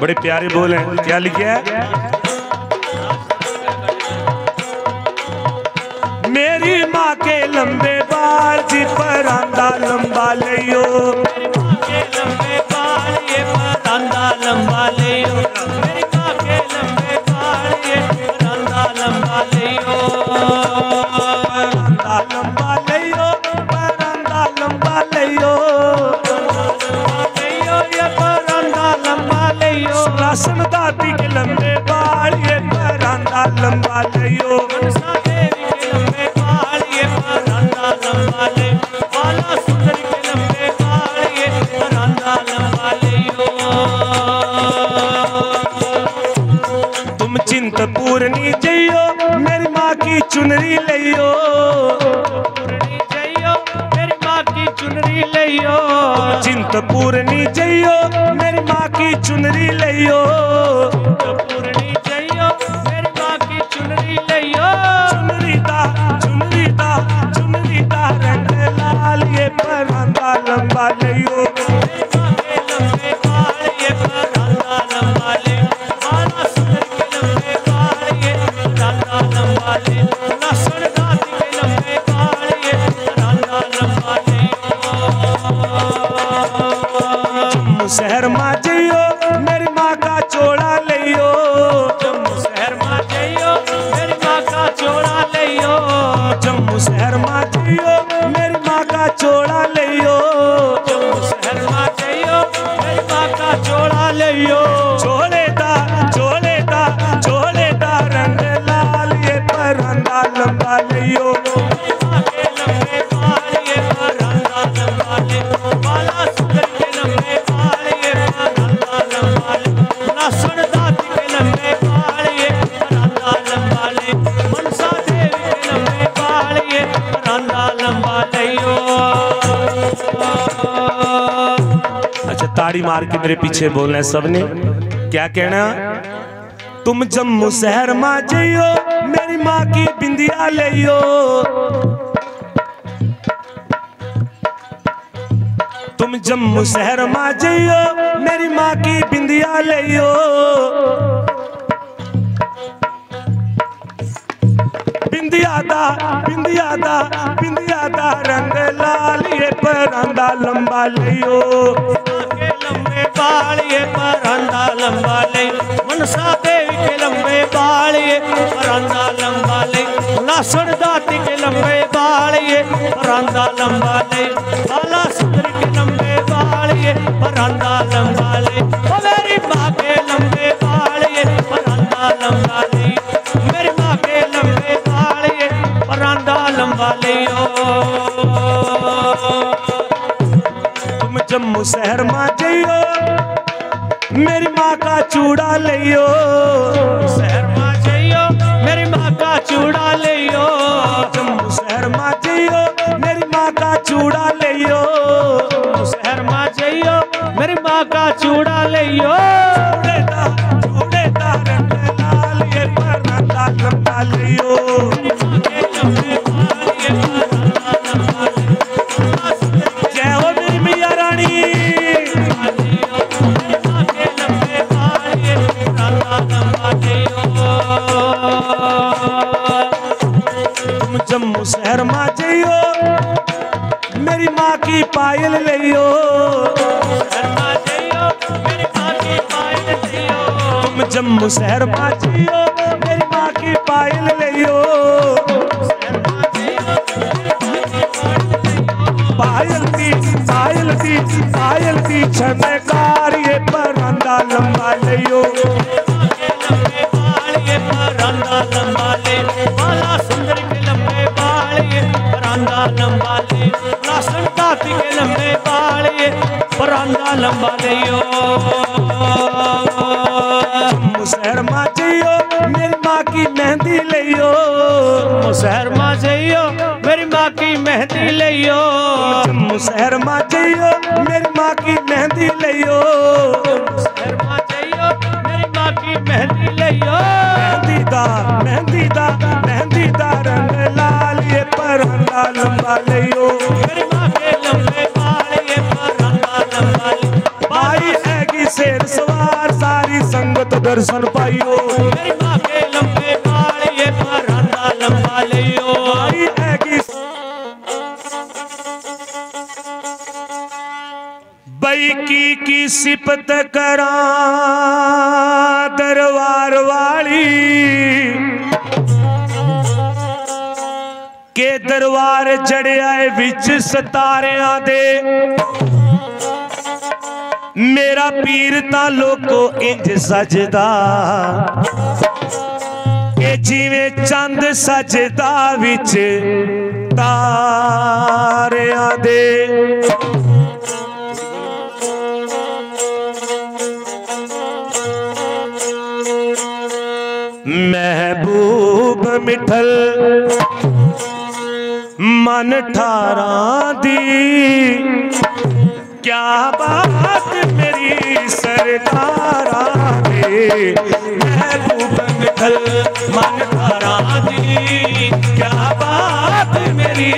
बड़े प्यारे बोल हैं, क्या लिखा है? मेरी माँ के लंबे बाल जी परांदा लंबा लियो, मेरी माँ के लंबे बाल ये परांदा लंबा लियो, मेरी माँ के लंबे बाल ये परांदा लंबा लियो, परांदा लंबा लियो, परांदा लंबा लियो, सन दाती के लंबे बाल ये परांदा लंबा लियो, मनसा देवी के लंबे बाल ये परांदा लंबा लियो, बाला सुंदरी के लंबे बाल ये परांदा लंबा लियो, तुम चिंतपूर्णी जइयो मेरी माँ की चुनरी लियो, पूर्णी जइयो मेरी माँ की चुनरी लियो, चिंतपूर्णी जइयो मेरी माँ की चुनरी लियो, पूर्णी जइयो मेरी माँ की चुनरी लियो, चुनरी दा चुनरी दा चुनरी दा रंग लाल ये परांदा लंबा लियो, मेरी माँ के लंबे बाल ये परांदा लंबा लियो, बाला सुंदर के लंबे बाल ये परांदा लंबा लियो, लसन दाती के लंबे बाल ये परांदा लंबा लियो, जम्मू शहर माँ जइयो मेरी माँ का चोड़ा लियो, जम्मू शहर माँ जइयो मेरी माँ का चोड़ा लियो, जम्मू शहर माँ जइयो मेरी माँ का चोड़ा लियो, जम्मू शहर माँ जइयो मेरी माँ का चोड़ा लियो, चोले दा चोले दा चोले दा रंग लाल ये परांदा लंबा लियो, मनसा देवी के लंबे बाल ताड़ी मार के मेरे पीछे बोलना है सबने, क्या कहना? तुम जम्मू शहर माँ जाइयो, मेरी माँ की बिंदिया ले यो। तुम जम्मू शहर माँ जाइयो, मेरी माँ की बिंदिया ले यो। बिंदिया दा बिंदिया दा बिंदिया दा रंग लाल ये परांदा लंबा लियो, के लंबे बाल ये परांदा लंबा ले। मनसा देवी के लंबे बाल ये परांदा लंबा ले। नासर दाती के लंबे बाल ये परांदा लंबा ले। बाला सुंदर के लंबे बाल ये परांदा लंबा ले। मेरी माँ के लंबे बाल ये परांदा लंबा ले। मेरी माँ के लंबे परांदा लंबा लियो। तुम जम्मू शहर माँ जाइयो, मेरी माँ का चूड़ा लियो। शहर माँ जाइयो, मेरी माँ का चूड़ा लियो। जम्मू शहर माँ जाइयो, मेरी माँ का चूड़ा लियो। शहर माँ जाइयो, मेरी माँ का चूड़ा लियो। चूड़े दा चूड़े दा रंग लाल ये परांदा लंबा लियो। जम्मू शहर माँ जाइयो, मेरी माँ की पायल ले यो। तुम जम्मू शहर माँ जाइयो, मेरी माँ की पायल ले यो। पायल की पायल की पायल की चमकार ये परांदा लंबा ले यो। परांदा लंबा ले। बाला सुंदर के लंबे बाल ये परांदा लंबा ले। राशन काती के लंबे बाल ये परांदा लंबा ले। जम्मू शहर माँ जाइयो, मेरी माँ की मेहंदी ले यो। जम्मू शहर माँ जाइयो, मेरी माँ की मेहंदी ले यो। जम्मू शहर माँ जाइयो, मेरी माँ की मेहंदी ले यो। शहर माँ जाइयो, मेरी माँ की मेहंदी ले यो। मेहंदी दा मेहंदी दा रंग लाल ये परांदा लंबा ले यो। मेरी माँ के लंबे बाल ये परांदा लंबा ले। भाई हैगी शेर सवार सारी संगत दर्शन पाइयो। मेरी माँ के लंबे बाल ये परांदा लंबा ले यो। भाई हैगी बैकी की सिपत करा दरबार वाली के दरबार चढ़िया बिच सतारिया दे। मेरा पीर ता लोको इंज सजदा के जिवें चंद सजदा बिच तारिया दे। महबूब मिठल मन ठारा दी, क्या बात मेरी सरकारा दे। महबूब मिठल मन ठारा दी, क्या बात मेरी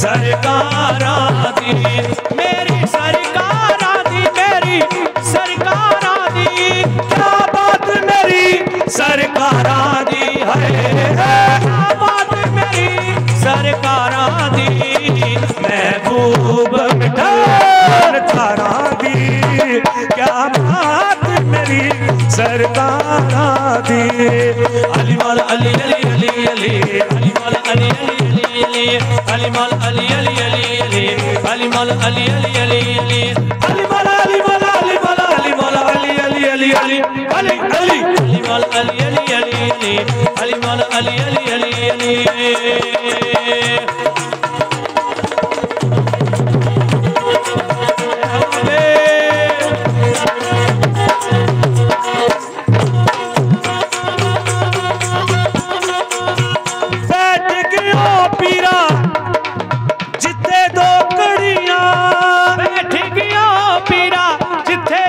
सरकारा दी। मेरी सरकारा दी, मेरी सरकारा दी, क्या बात मेरी सरकारा दी है। सरकारा दी महबूब मिठल थारा दी, क्या बात मेरी सरकारा दी। अली माल अली अली अली अली अली माल अली अली अली माल अली अली अली अली माल अली अली अली अली अली माल अली माल अली माल अली माल अली अली अली अली अली अली अली माल अली अली अली अली माल अली अली अली अली। जिथे दो कड़ियां बैठ गया पीरा, जिथे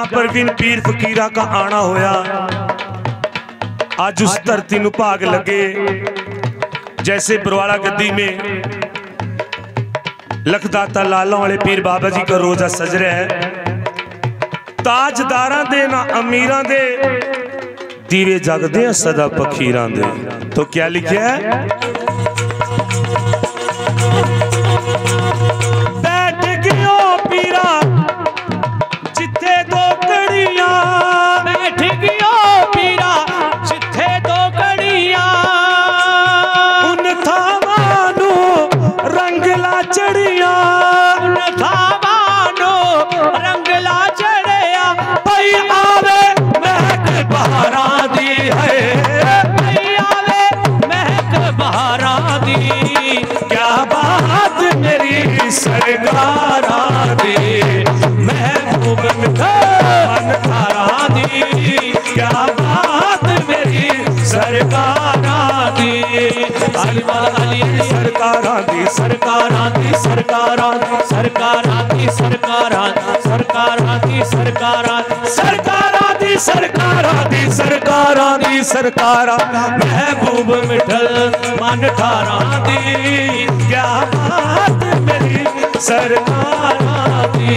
जहां पर भी इन पीर फकीरा का आना होया, आज उस धरती नु भाग लगे। जैसे बरवाला गद्दी में लखदाता लाला वाले पीर बाबा जी का रोजा सज रहा है, ताजदारा दे ना अमीरां दे दीवे जगदे सदा फकीरां दे। तो क्या लिखा है? बैठ गयो पीरा जिथे दो कड़िया, बैठ गयो पीरा जिथे दो कड़िया, उन थावानू रंगला चढ़िया, उन थावानू रंगला चढ़िया, भई आवे महक बहारा दी है, भई आवे महक बहारा दी, क्या बात मेरी सरकारा दी, महबूब मन थारा दी, क्या बात मेरी सरकारा दी, अली वाला अली सरकारा दी, सरकारा दी सरकारा दी, सरकारा दी सरकारा दी, सरकारा दी सरकारा दी, सरकारा दी सरकारा दी, सरकारा दी सरकारा, महबूब मिठल मन थारा दी, क्या बात मेरी सरकारा दी।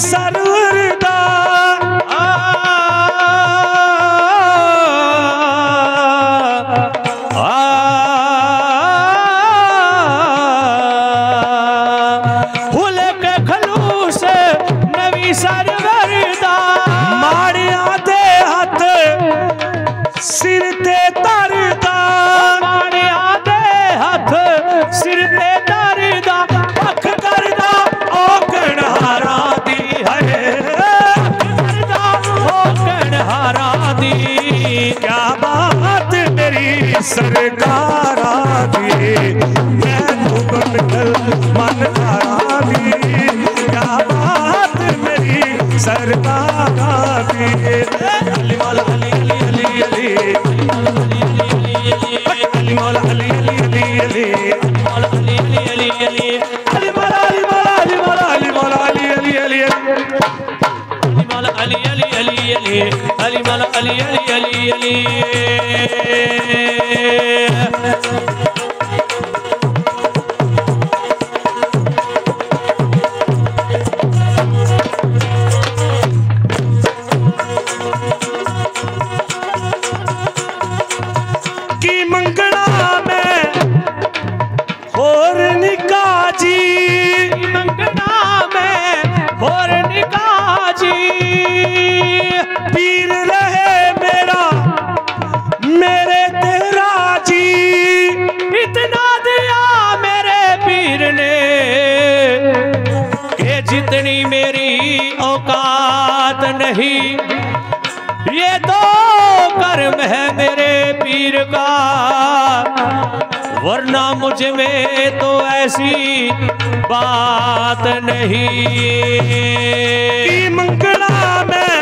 सरकारा दी मैं मुगल मन थारा दी, क्या बात मेरी सरकारा दी, अली मौला अली अली अली अली अली मौला अली अली अली अली अली मौला अली अली अली अली अली मौला अली मौला अली मौला अली मौला अली अली अली अली मौला अली अली अली अली अली मौला अली अली अली अली। मुझ में तो ऐसी बात नहीं, मंगना में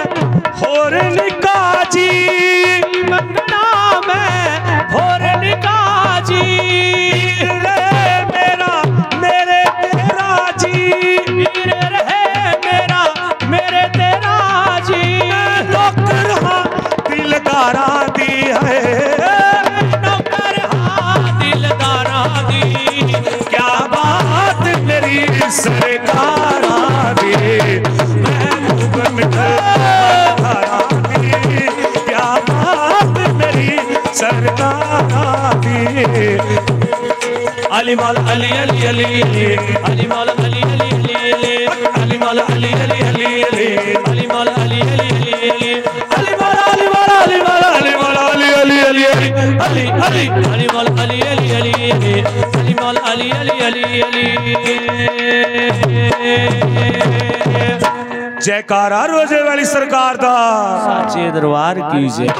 होर निकाजी, मंगना में होर निकाजी, रहे मेरा मेरे तेरा जी, रहे मेरा मेरे तेरा जी, नौकर हाँ दिलदारा दी है, सरकारा दे महबूब मिठारा दे, क्या बात मेरी सरकारा दे, अली मौला अली अली अली अली मौला अली अली अली अली मौला अली अली अली अली अली मौला अली अली अली अली अली मौला अली मौला अली मौला अली मौला अली अली अली अली अली अली मौला अली अली अली अली अली अली अली अली। जयकारा रोजे वाली सरकार दा, साचे दरबार की जय।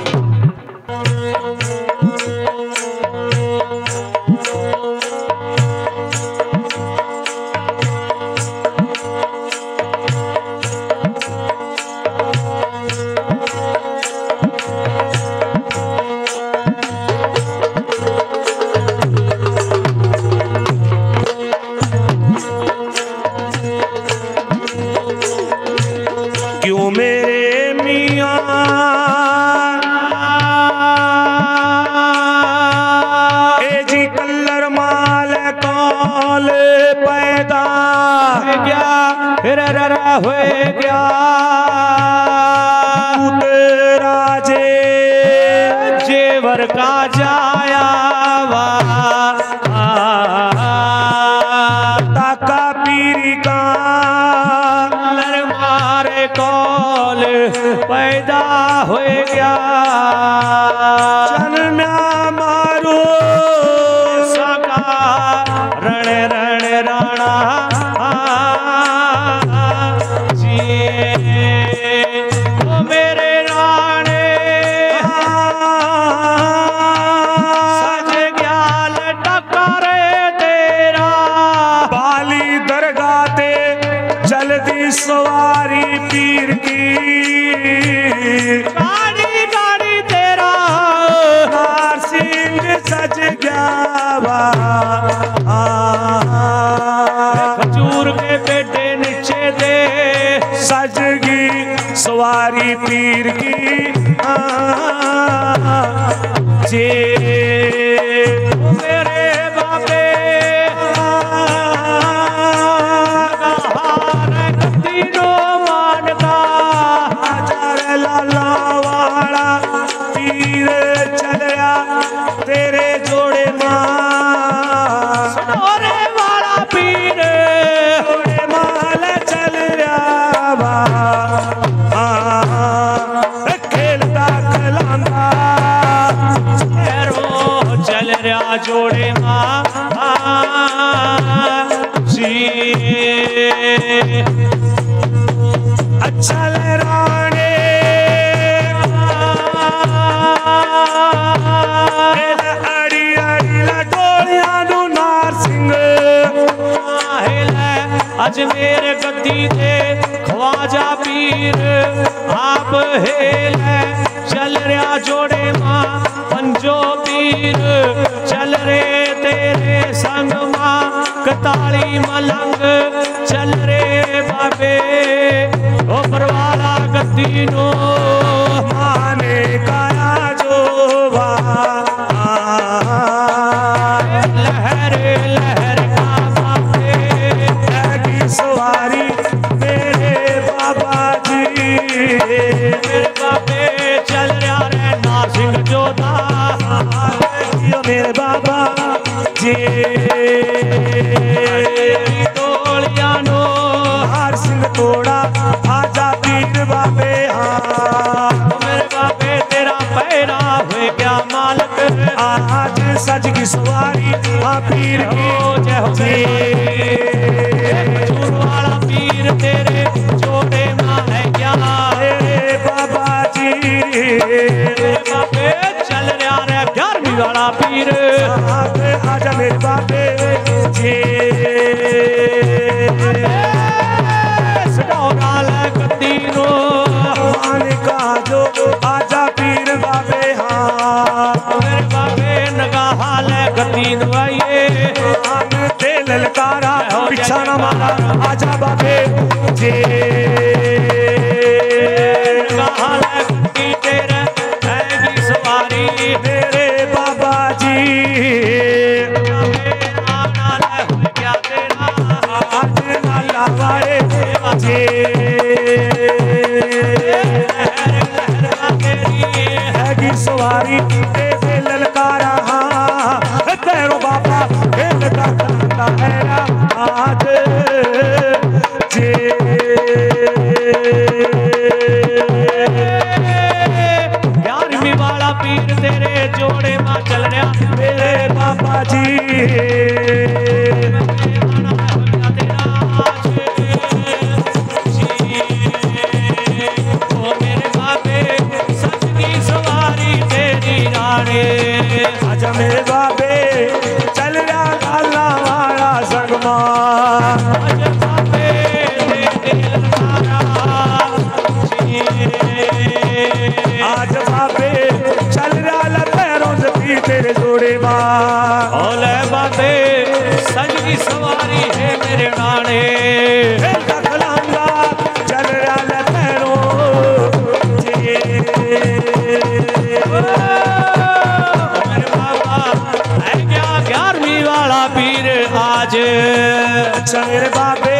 मेरे बाबे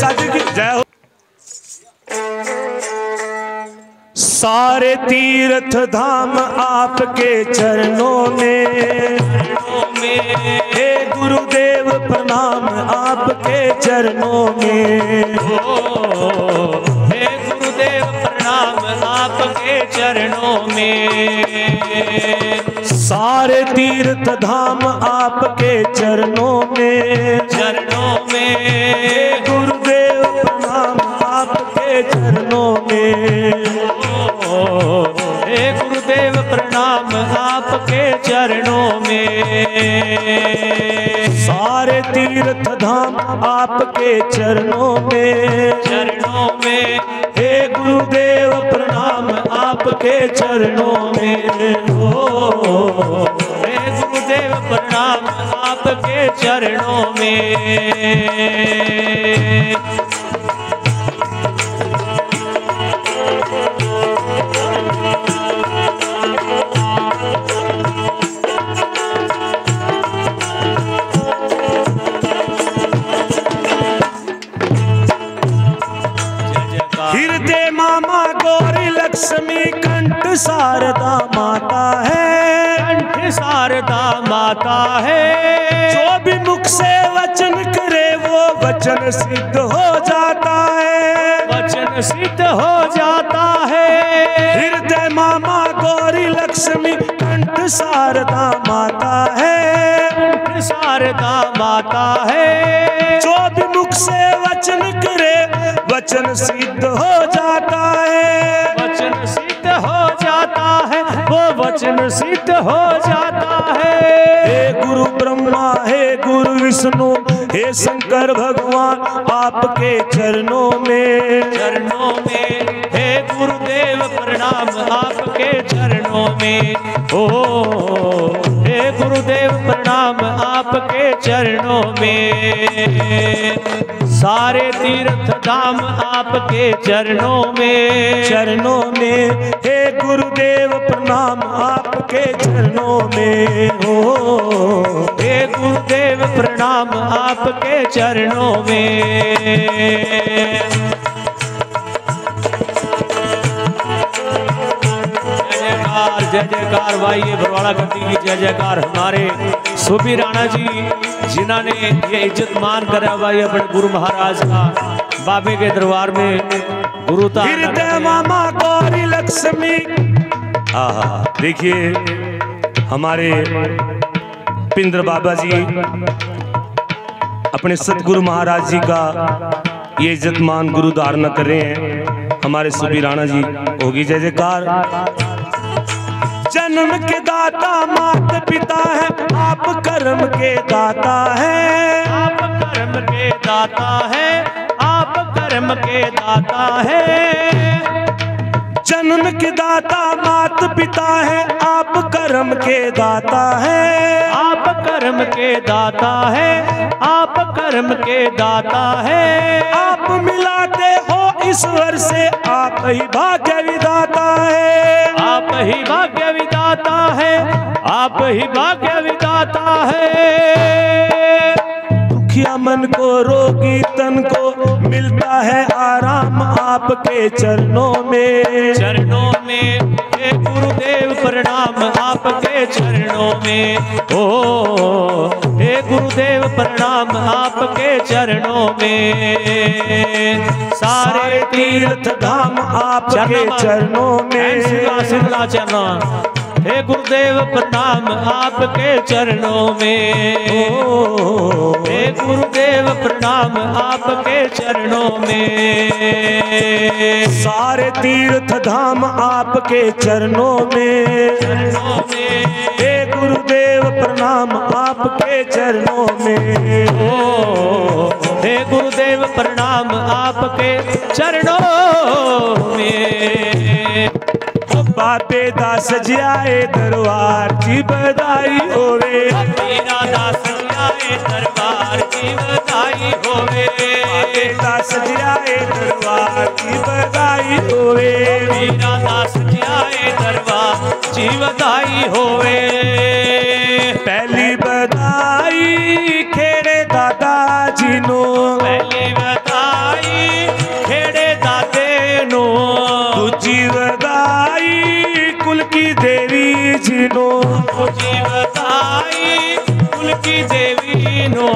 सदकी जय हो। सारे तीर्थ धाम आपके चरणों में, हे गुरुदेव प्रणाम आपके चरणों में, हे गुरुदेव प्रणाम आपके चरणों में। सारे तीर्थ धाम आपके चरणों में, चरणों में, हे गुरुदेव प्रणाम आपके चरणों में, हे गुरुदेव प्रणाम आपके चरणों में। सारे तीर्थ धाम आपके चरणों में, चरणों में, हे गुरुदेव प्रणाम आपके चरणों में, हो हे गुरुदेव प्रणाम आपके चरणों में। कंठ शारदा माता है, कंठ शारदा माता है, जो भी मुख से वचन करे वो वचन सिद्ध हो जाता है, वचन सिद्ध हो जाता है। हृदय मामा गौरी लक्ष्मी कंठ शारदा माता है, कंठ शारदा माता है, जो भी मुख से वचन करे वचन सिद्ध हो जाता है, वचन सिद्ध हो जाता है, वो वचन सिद्ध हो जाता है। हे गुरु ब्रह्मा, हे गुरु विष्णु, हे शंकर भगवान आपके चरणों में, चरणों में, हे गुरुदेव प्रणाम आपके चरणों में, ओ हे गुरुदेव प्रणाम आपके चरणों में। सारे तीर्थ धाम आपके चरणों में, चरणों में, हे गुरुदेव प्रणाम आपके चरणों में, हो हे गुरुदेव प्रणाम आपके चरणों में। जय जयकार भाई, ये बरवाड़ा गद्दी की जय जयकार। हमारे शुभी राणा जी जिन्होंने ये इज्जत मान करा भाई अपने गुरु महाराज का, बाबे के दरबार में गुरुता। हृदय मामा गौरी लक्ष्मी, देखिए हमारे पिंद्र बाबा जी अपने सतगुरु महाराज जी का ये इज्जत मान गुरु धारणा कर रहे हैं। हमारे शुभी राणा जी होगी जय जयकार। जन्म के दाता माता पिता है, आप कर्म के दाता है, आप कर्म के दाता है, आप कर्म के दाता है। जन्म के दाता माता पिता है, आप कर्म के दाता है, आप कर्म के दाता है, आप कर्म के दाता है। आप मिलाते हो ईश्वर से, आप ही भाग्य विधाता है, आप ही भाग्य विधाता है, आप ही भाग्य विधाता है। दुखिया मन को, रोगी तन को मिलता है आराम आपके चरणों में, चरणों में, हे गुरुदेव प्रणाम आपके चरणों में, ओ हे गुरुदेव प्रणाम आपके चरणों में। सारे तीर्थ धाम आपके चरणों में, शिवला चरणों, हे गुरुदेव प्रणाम आपके चरणों में, ओ हे गुरुदेव प्रणाम आपके चरणों में। सारे तीर्थ धाम आपके चरणों में, चरणों में, हे गुरुदेव प्रणाम आपके चरणों में, ओ हे गुरुदेव प्रणाम आपके चरणों में। बाबे दा सजाए दरबार की बधाई होवे, बाबे दा सजाए दरबार की बधाई होवे, बाबे दा सजाए दरबार की बधाई होवे, बाबे दा सजाए दरबार की बधाई होवे। पहली बधाई खेड़े दादा जी नो, उनकी देवी जिनो मुझे बताई उनकी देवी नो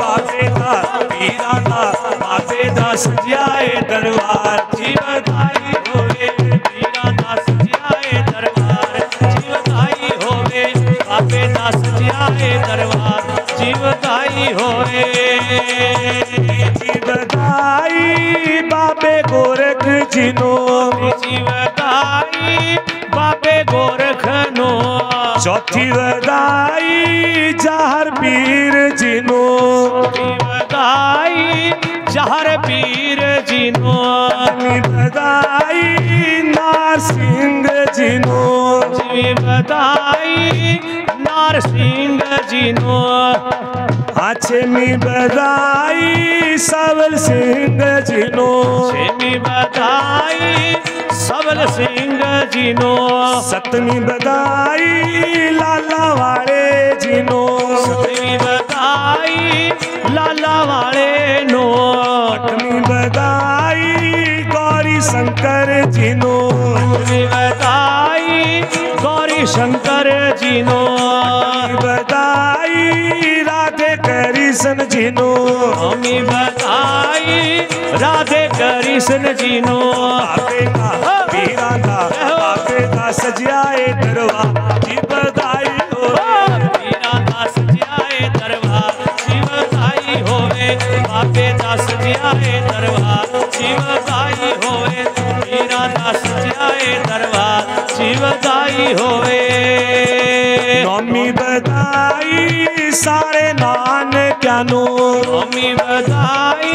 बाजेदा वीराना बाजेदा सजाए दरबार जी बताई होवे वीराना सजाए दरबार जी बताई होवे बाजेदा सजाए दरबार जी बताई होवे जी बताई बाबे गोरख जिनो बाबे गोरखनो चौथी वदाई जहरवीर जिनो चौथी वदाई जहरवीर जिनो वदाई नारसिंह जिनो वदाई नारसिंह जिनो आछेमी बधाई सबल सिंह जिनो छेमी बधाई सबल सिंह जिनो सतमी बधाई लाला वाले जिनो सतमी बधाई लाला वाले नो अठमी बधाई गौरी शंकर जिनो अठमी बधाई गौरी शंकर जिनो बधाई राधे कृष्ण जिनो अठमी बधाई राधे कृष्ण जिनो वीराना बाबेदा सजाए दरबार जी बधाई हो वीराना सजाए दरबार जी बधाई होवे बाबेदा सजाए दरबार जी बधाई होवे वीराना सजाए दरबार जी बधाई होवे नौमी बधाई सारे नान क्या नो नौमी बधाई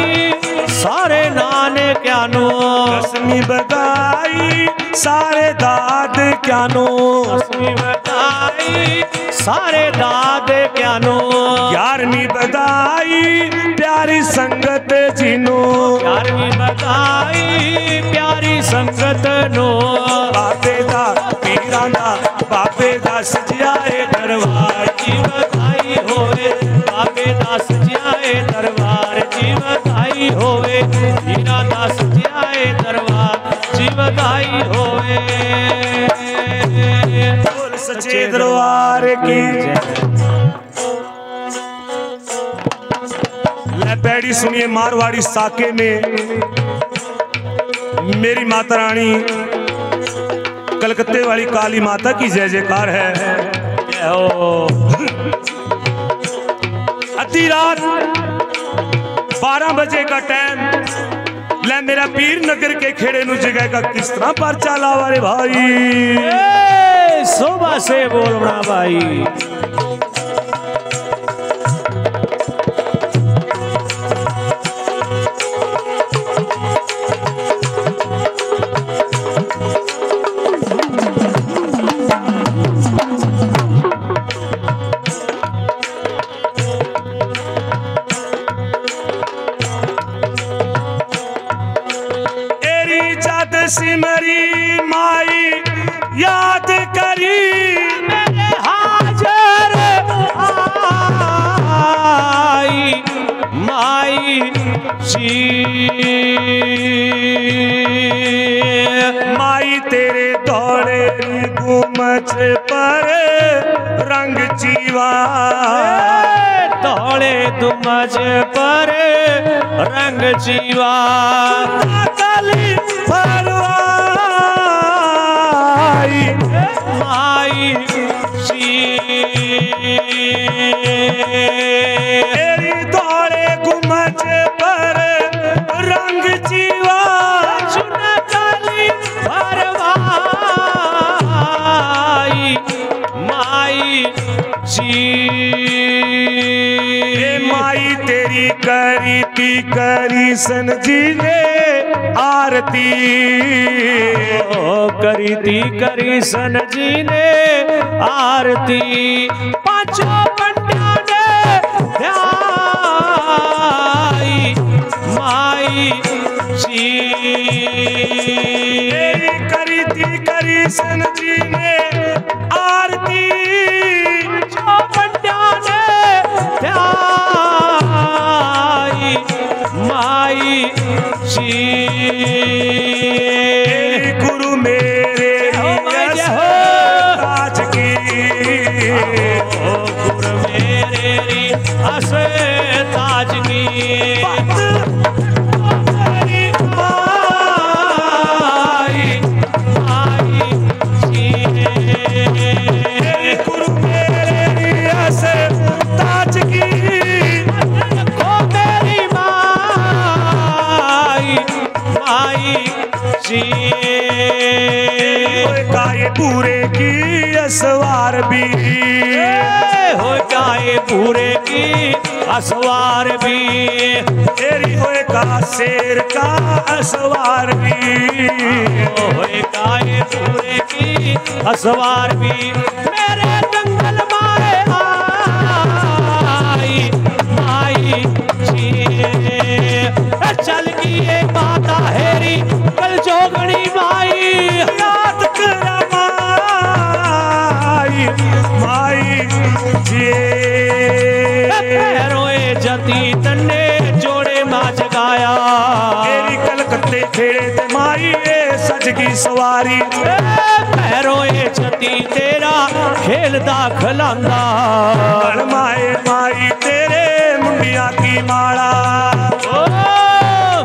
सारे नाने क्या नो दसवीं बधाई सारे दाद क्या नो दसवीं बधाई सारे दाद क्या नो ग्यारहवीं बधाई प्यारी संगत जिनो ग्यारहवीं बधाई प्यारी संगत नो बाबेदा वीराना बाबेदा सजाए दरबार जी बधाई होवे बाबेदा सजाए दरबार जी बधाई होवे वीराना सजाए दरबार जी बधाई होवे बोल सच्चे दरबार की जय। पैड़ी सुनिए मारवाड़ी साके में मेरी माता रानी कलकत्ते वाली काली माता की जय जयकार है। अति रात बारह बजे का टाइम ले मेरा पीर नगर के खेड़े नु जगह का किस तरह पर चला वाले भाई शोभा से बोलना भाई सिमरी माई याद करी मेरे हाजर आई माई जी माई तेरे दौड़े गुमच पर रंग जीवा दौड़े तुमच पर रंग जीवा काली माई माई जी तेरी दौड़े गुमच पर रंग जीवा सुन काली भरवाई माई जी ए माई तेरी करी ती करी सन जी ने आरती करी ती करी सन जी ने आरती पांचों पंडिया ने ध्याई माई जी करी ती करी सन जी ने आरती पांचों पंडिया ने ध्याई माई जी गुरु मेरे हो की असवार भी हो जाए पूरे की असवार भी तेरी होए का शेर का असवार भी होए जाए पूरे की असवार भी मेरे जंगल माए आई आई चल की ये माता हेरी कल जोगणी माई याद करा माई माई रोए जती तन्ने जोड़े माँ जगाया तेरी कलकत्ते फेरे ते माई सज की सवारी पैरोए जती तेरा खेलदा खलांदा माए माई तेरे मुंडिया की माला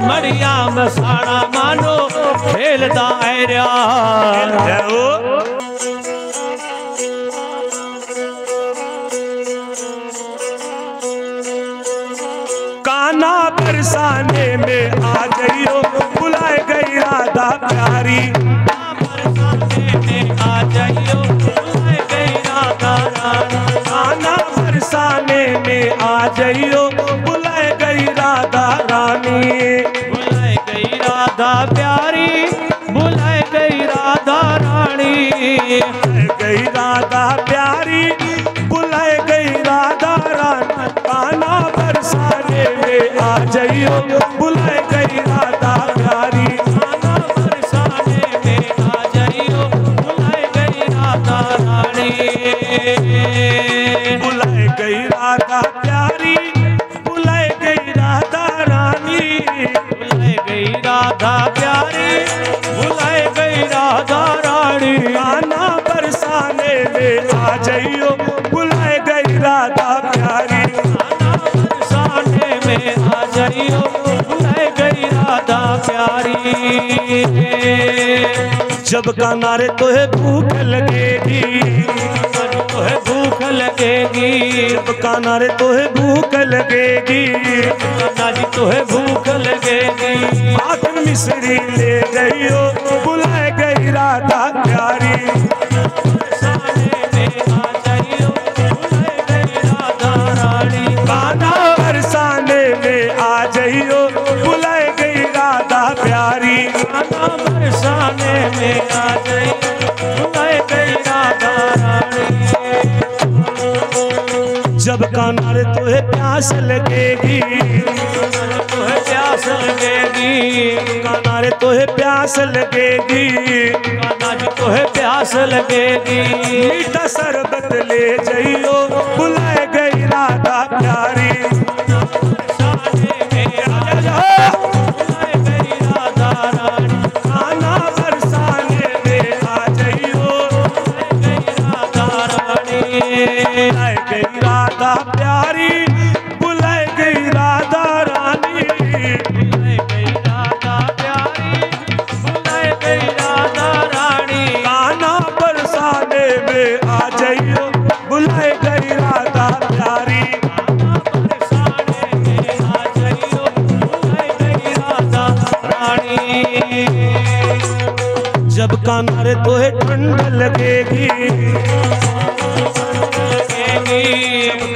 मरिया मसाना मानो खेलदा आया काना बरसाने में आ गई हो बुलाए गई राधा प्यारी बरसाने में आ गई हो बुलाए गई राधा काना बरसाने में आ गई हो बुलाए गई राधा रानी राधा प्यारी बुलाए गई राधा रानी गई राधा प्यारी बुलाए गई राधा रानी काना बरसाने में आ जाइयो बुलाए गई राधा प्यारी काना बरसाने में आ जाइयो बुलाए गई राधा रानी बुलाए गई राधा प्यारी बुलाए गई राधा रानी राधा प्यारी बुलाए गई राधा रानी काना बरसाने में आ जाइयो बुलाए गई राधा प्यारी काना बरसाने में आ जाइयो बुलाए गई राधा प्यारी जब काना रे तुहे भूख लगेगी तुहे भूख लगेगी जब काना रे तुहे भूख लगेगी कान्हा जी तुहे भूख लगेगी माखन मिश्री ले गई हो बुलाए गई राधा प्यारी बरसाने में आ जाइयो बुलाए गई राधा रानी कान्हा बरसाने में आ जाइयो बुलाए गई राधा प्यारी कान्हा बरसाने में आ जाइयो बुलाए गई राधा रानी जब कान्हा रे तुहे प्यास लगेगी तुहे प्यास लगेगी कान्हा रे तुहे प्यास लगेगी कान्हा जी तुहे प्यास लगेगी मीठा शरबत ले जाइयो बुलाए गई राधा प्यारी बुलाए गई राधा प्यारी बुलाए गई राधा रानी बुलाए गई राधा प्यारी बुलाए गई राधा रानी कान्हा बरसाने में आ जाइयो बुलाए गई राधा प्यारी कान्हा बरसाने में आ जाइयो बुलाए गई राधा रानी जब कान्हा रे तुहे ठंड लगेगी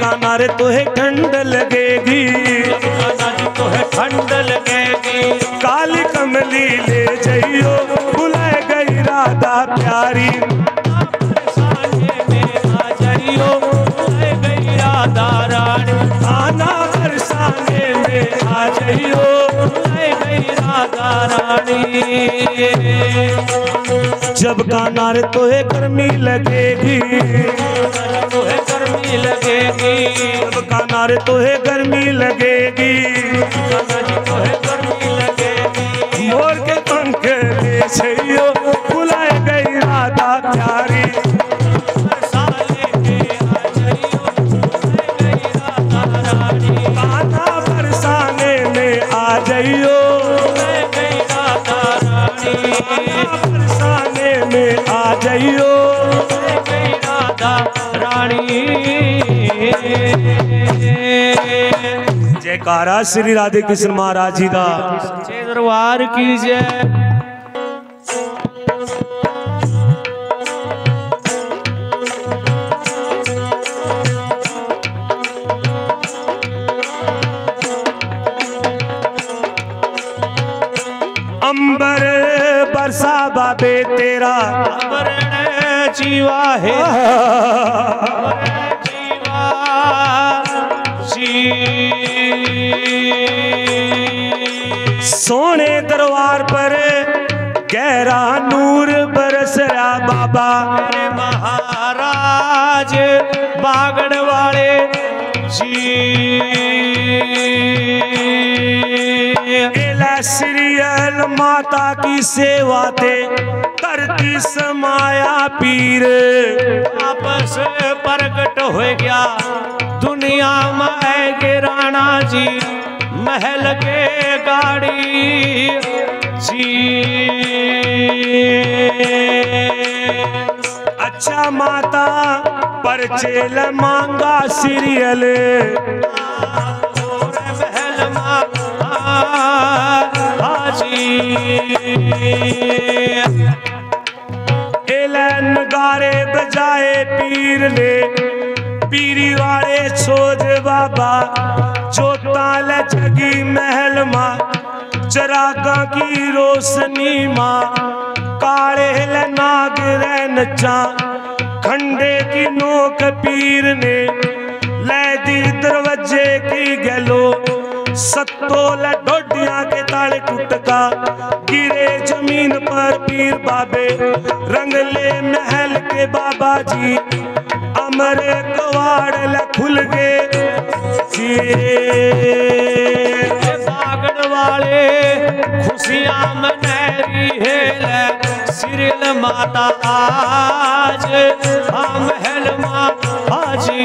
कान्हा रे तुहे ठंड लगेगी कान्हा जी तुहे ठंड लगेगी काली कमली ले जाइयो बुलाए गई राधा प्यारी बरसाने में आ जाइयो बुलाए गई राधा रानी कान्हा बरसाने में आ जाइयो बुलाए गई राधा रानी जब कान्हा रे तुहे गर्मी लगेगी लगेगी जब कान्हा रे तुहे गर्मी लगेगी कान्हा जी तुहे गर्मी लगेगी मोर के पंख ले जाइयो बुलाए गई राधा प्यारी बरसाने में आ जाइयो बुलाए गई राधा रानी कान्हा बरसाने में आ जाइयो बुलाए गई राधा रानी कान्हा बरसाने में आ जाइयो बुलाए गई राधा रानी जयकारा श्री राधे कृष्ण महाराज जी का जय दरबार की जय। पे तेरा वरण जीवा है जीवा जी। सोने दरबार पर गहरा नूर बरस रहा बाबा महाराज बागड़ वाले जी। श्रीयल माता की सेवा ते करती समाया पीर आपस प्रगट हो गया दुनिया में के राणा जी महल के गाड़ी जी। अच्छा माता परचेल मांगा सीरियल महल एलन गारे बजाए पीर ले पीरी वाले छोज बाबा जो ताल जगी महल माँ चरागा की रोशनी माँ काले नाग नचा खंडे की नोक पीर ने लैदी दरवाजे की गलो सत्तो लडोडिया के ताले टूटका गिरे जमीन पर पीर बाबे रंगले महल के बाबा जी अमरे कवाड़ ल खुल गए बागड़ वाले खुशियां मनारी है सिरिल माता आज हम महल माजी।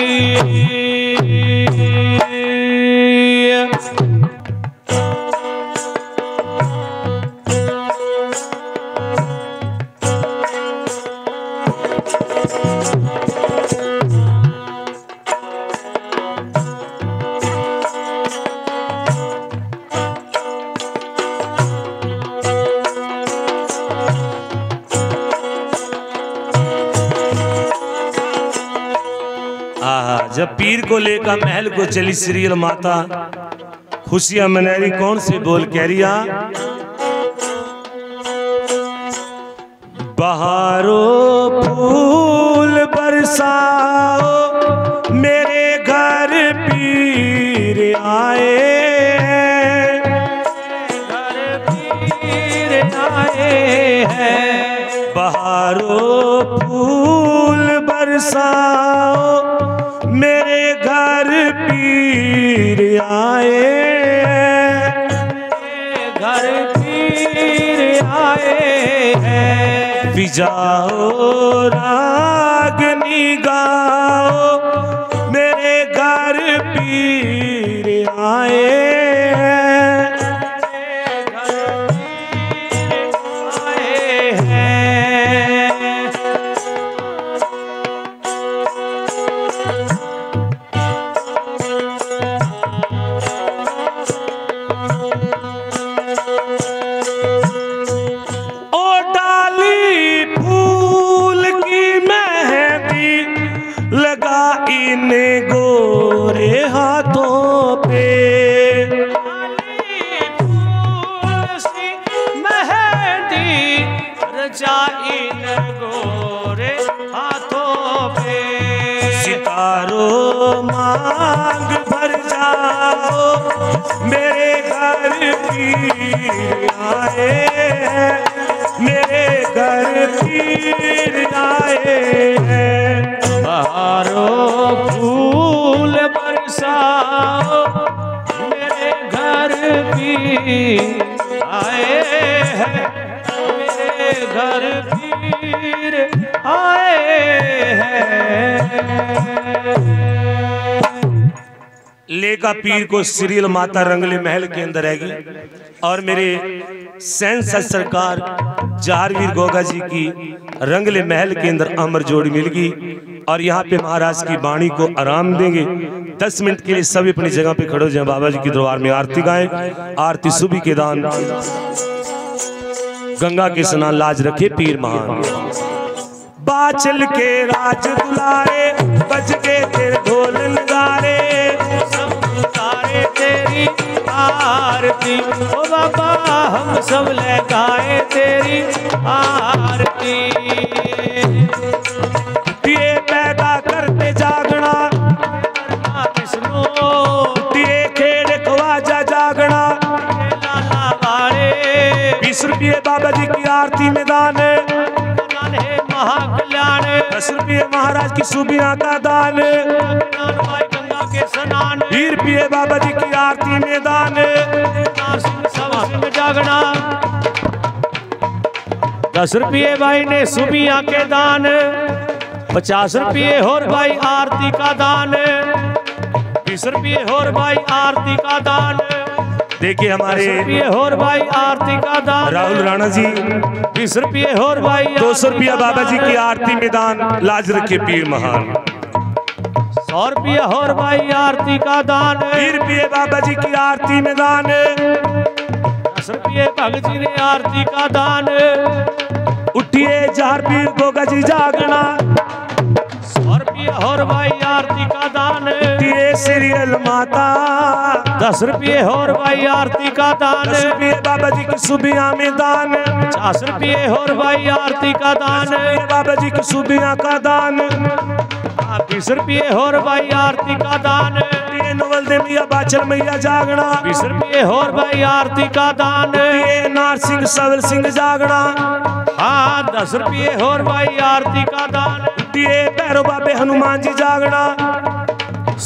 जब पीर को लेकर महल को चली श्रील माता खुशियां मनारी कौन से बोल कह रिया बहारो फूल बरसाओ मेरे घर पीर आए घर पीर आए हैं बहारो फूल बरसाओ मेरे घर पीर आए घर पीर आए हैं बिजाओ राग निगाओ मेरे घर पीर आए घर पीर आए हैं। मांग भर जाओ मेरे घर पीर आए हैं मेरे घर पीर आए हैं बहारो फूल बरसाओ मेरे घर पीर आए हैं मेरे घर पीर आए हैं। लेका पीर को श्रील माता रंगले महल के अंदर आएगी और मेरे सेंसर सरकार जहारवीर गोगा जी की रंगले महल के अंदर अमर जोड़ी मिलगी और यहाँ पे महाराज की वाणी को आराम देंगे। दस मिनट के लिए सभी अपनी जगह पे खड़े हो जाए, बाबा जी के दरबार में आरती गाएं। आरती सुबह के दान गंगा के स्नान लाज रखे पीर महान बाचल के राज दुलारे बज के तेरे ढोल नगारे सब उतारे तेरी आरती आरती, ओ बाबा हम सब ले गाए तेरी आरती। दिए पैदा करते जागना विष्णु, दिए खेड़ ख्वाजा जागना लाला वाले। बीस रुपये बाबा जी की आरती में दान है, दान है महाकल्याण। दस रुपये महाराज की सूबिया का दान है। वीर पिए बाबा जी की आरती में दान जागना। दस रुपये भाई ने सुबिया के दान, पचास रुपये और भाई आरती का दान, बीस रुपये और भाई आरती का दान। देखिए हमारे ये और भाई आरती का दान राहुल राणा जी, बीस रुपये और भाई, दो सौ रुपया बाबा जी की आरती में दान लाज रखे पीर महान। और भी और भाई आरती का दान, पीर पिए बाबा जी की आरती में दान। दस रुपये भगत जी ने आरती का दान। उठिए जहरवीर गोगा जी जागना, सौ रुपये और भाई आरती का दान। उठिए सीरियल माता, दस रुपये और भाई आरती का दान। दस रुपये बाबा जी की सुबिया में दान, पचास रुपये और भाई आरती का दान, बाबा जी की सुबिया का दान। बीस रुपये और भाई आरती का दान, ये नवल दे मिया बाचल मैया जागना। बीस रुपये और भाई आरती का दान, ये नार सिंह सबल सिंह जागना। हाँ, दस रुपये और भाई आरती का दान, ये भैरव बाबे हनुमान जी जागना।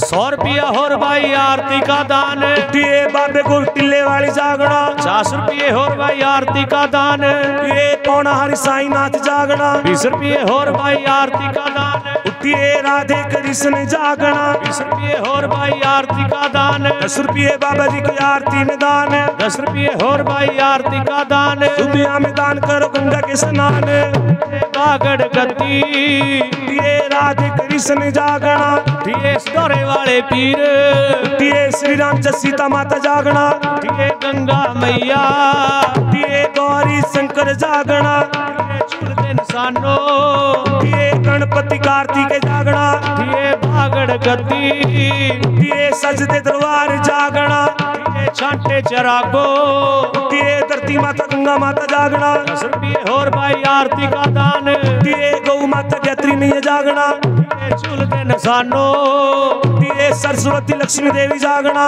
सौ रुपया और भाई आरती का दान, ये बाबे को टिल्ले वाली जागना। पचास रुपये और भाई आरती का दान, ये पौना हरि साई नाथ जागना। बीस रुपये और भाई आरती का दान, ये राधे कृष्ण जागना। बीस रुपये और भाई आरती का दान, दस रुपये बाबा जी की आरती में दान। दस रुपये और भाई आरती का दान, सुबिया में दान करो गंगा के स्नान। बागड़ गति ये राधे कृष्ण जागना, ये डोरे वाले पीर, ये श्री राम सीता माता जागना। ये गंगा मैया, ये गौरी शंकर जागना। इंसानो ये गणपति कार्तिक जागना, ये बागड़ गति ये सजदे दरबार जागना। छाटे चरागो ये धरती माता गंगा माता जागना। दस रुपये और भाई आरती का दान, ये गौ माता गैत्री नहीं जागना। झूलते नसानो ये सरस्वती लक्ष्मी देवी जागना।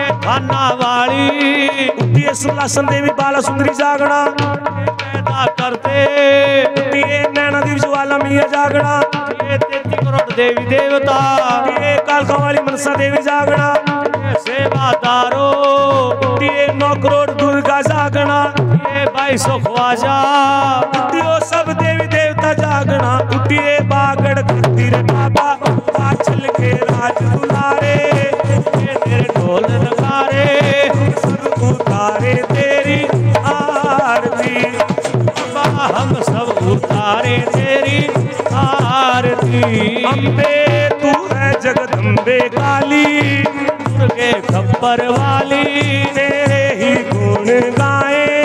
ये खाना वाली ये सुलासन देवी बाला सुंदरी जागना। पैदा करते ये नैना देवी ज्वाला मिया जागना। ये तेती करोड़ देवी देवता, ये कालका वाली मनसा देवी जागना। सेवादारो ये नौ करोड़ दुर्गा जागना। ये बाईस सौ ख्वाजा यो सब देवी देवता जागना। उठिए बागड़ खतिर बाबा पाचल के राज दुलारे, तेरे ढोल नगारे सब उतारे तेरी आरती। बाबा हम सब उतारे तेरी आरती। अम्बे तू है जगदम्बे काली, दुर्गे खप्पर वाली, तेरे ही गुण गाए आरती।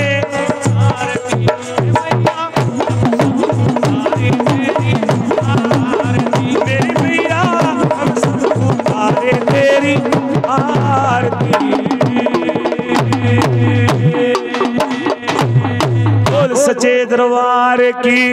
सचे दरबार की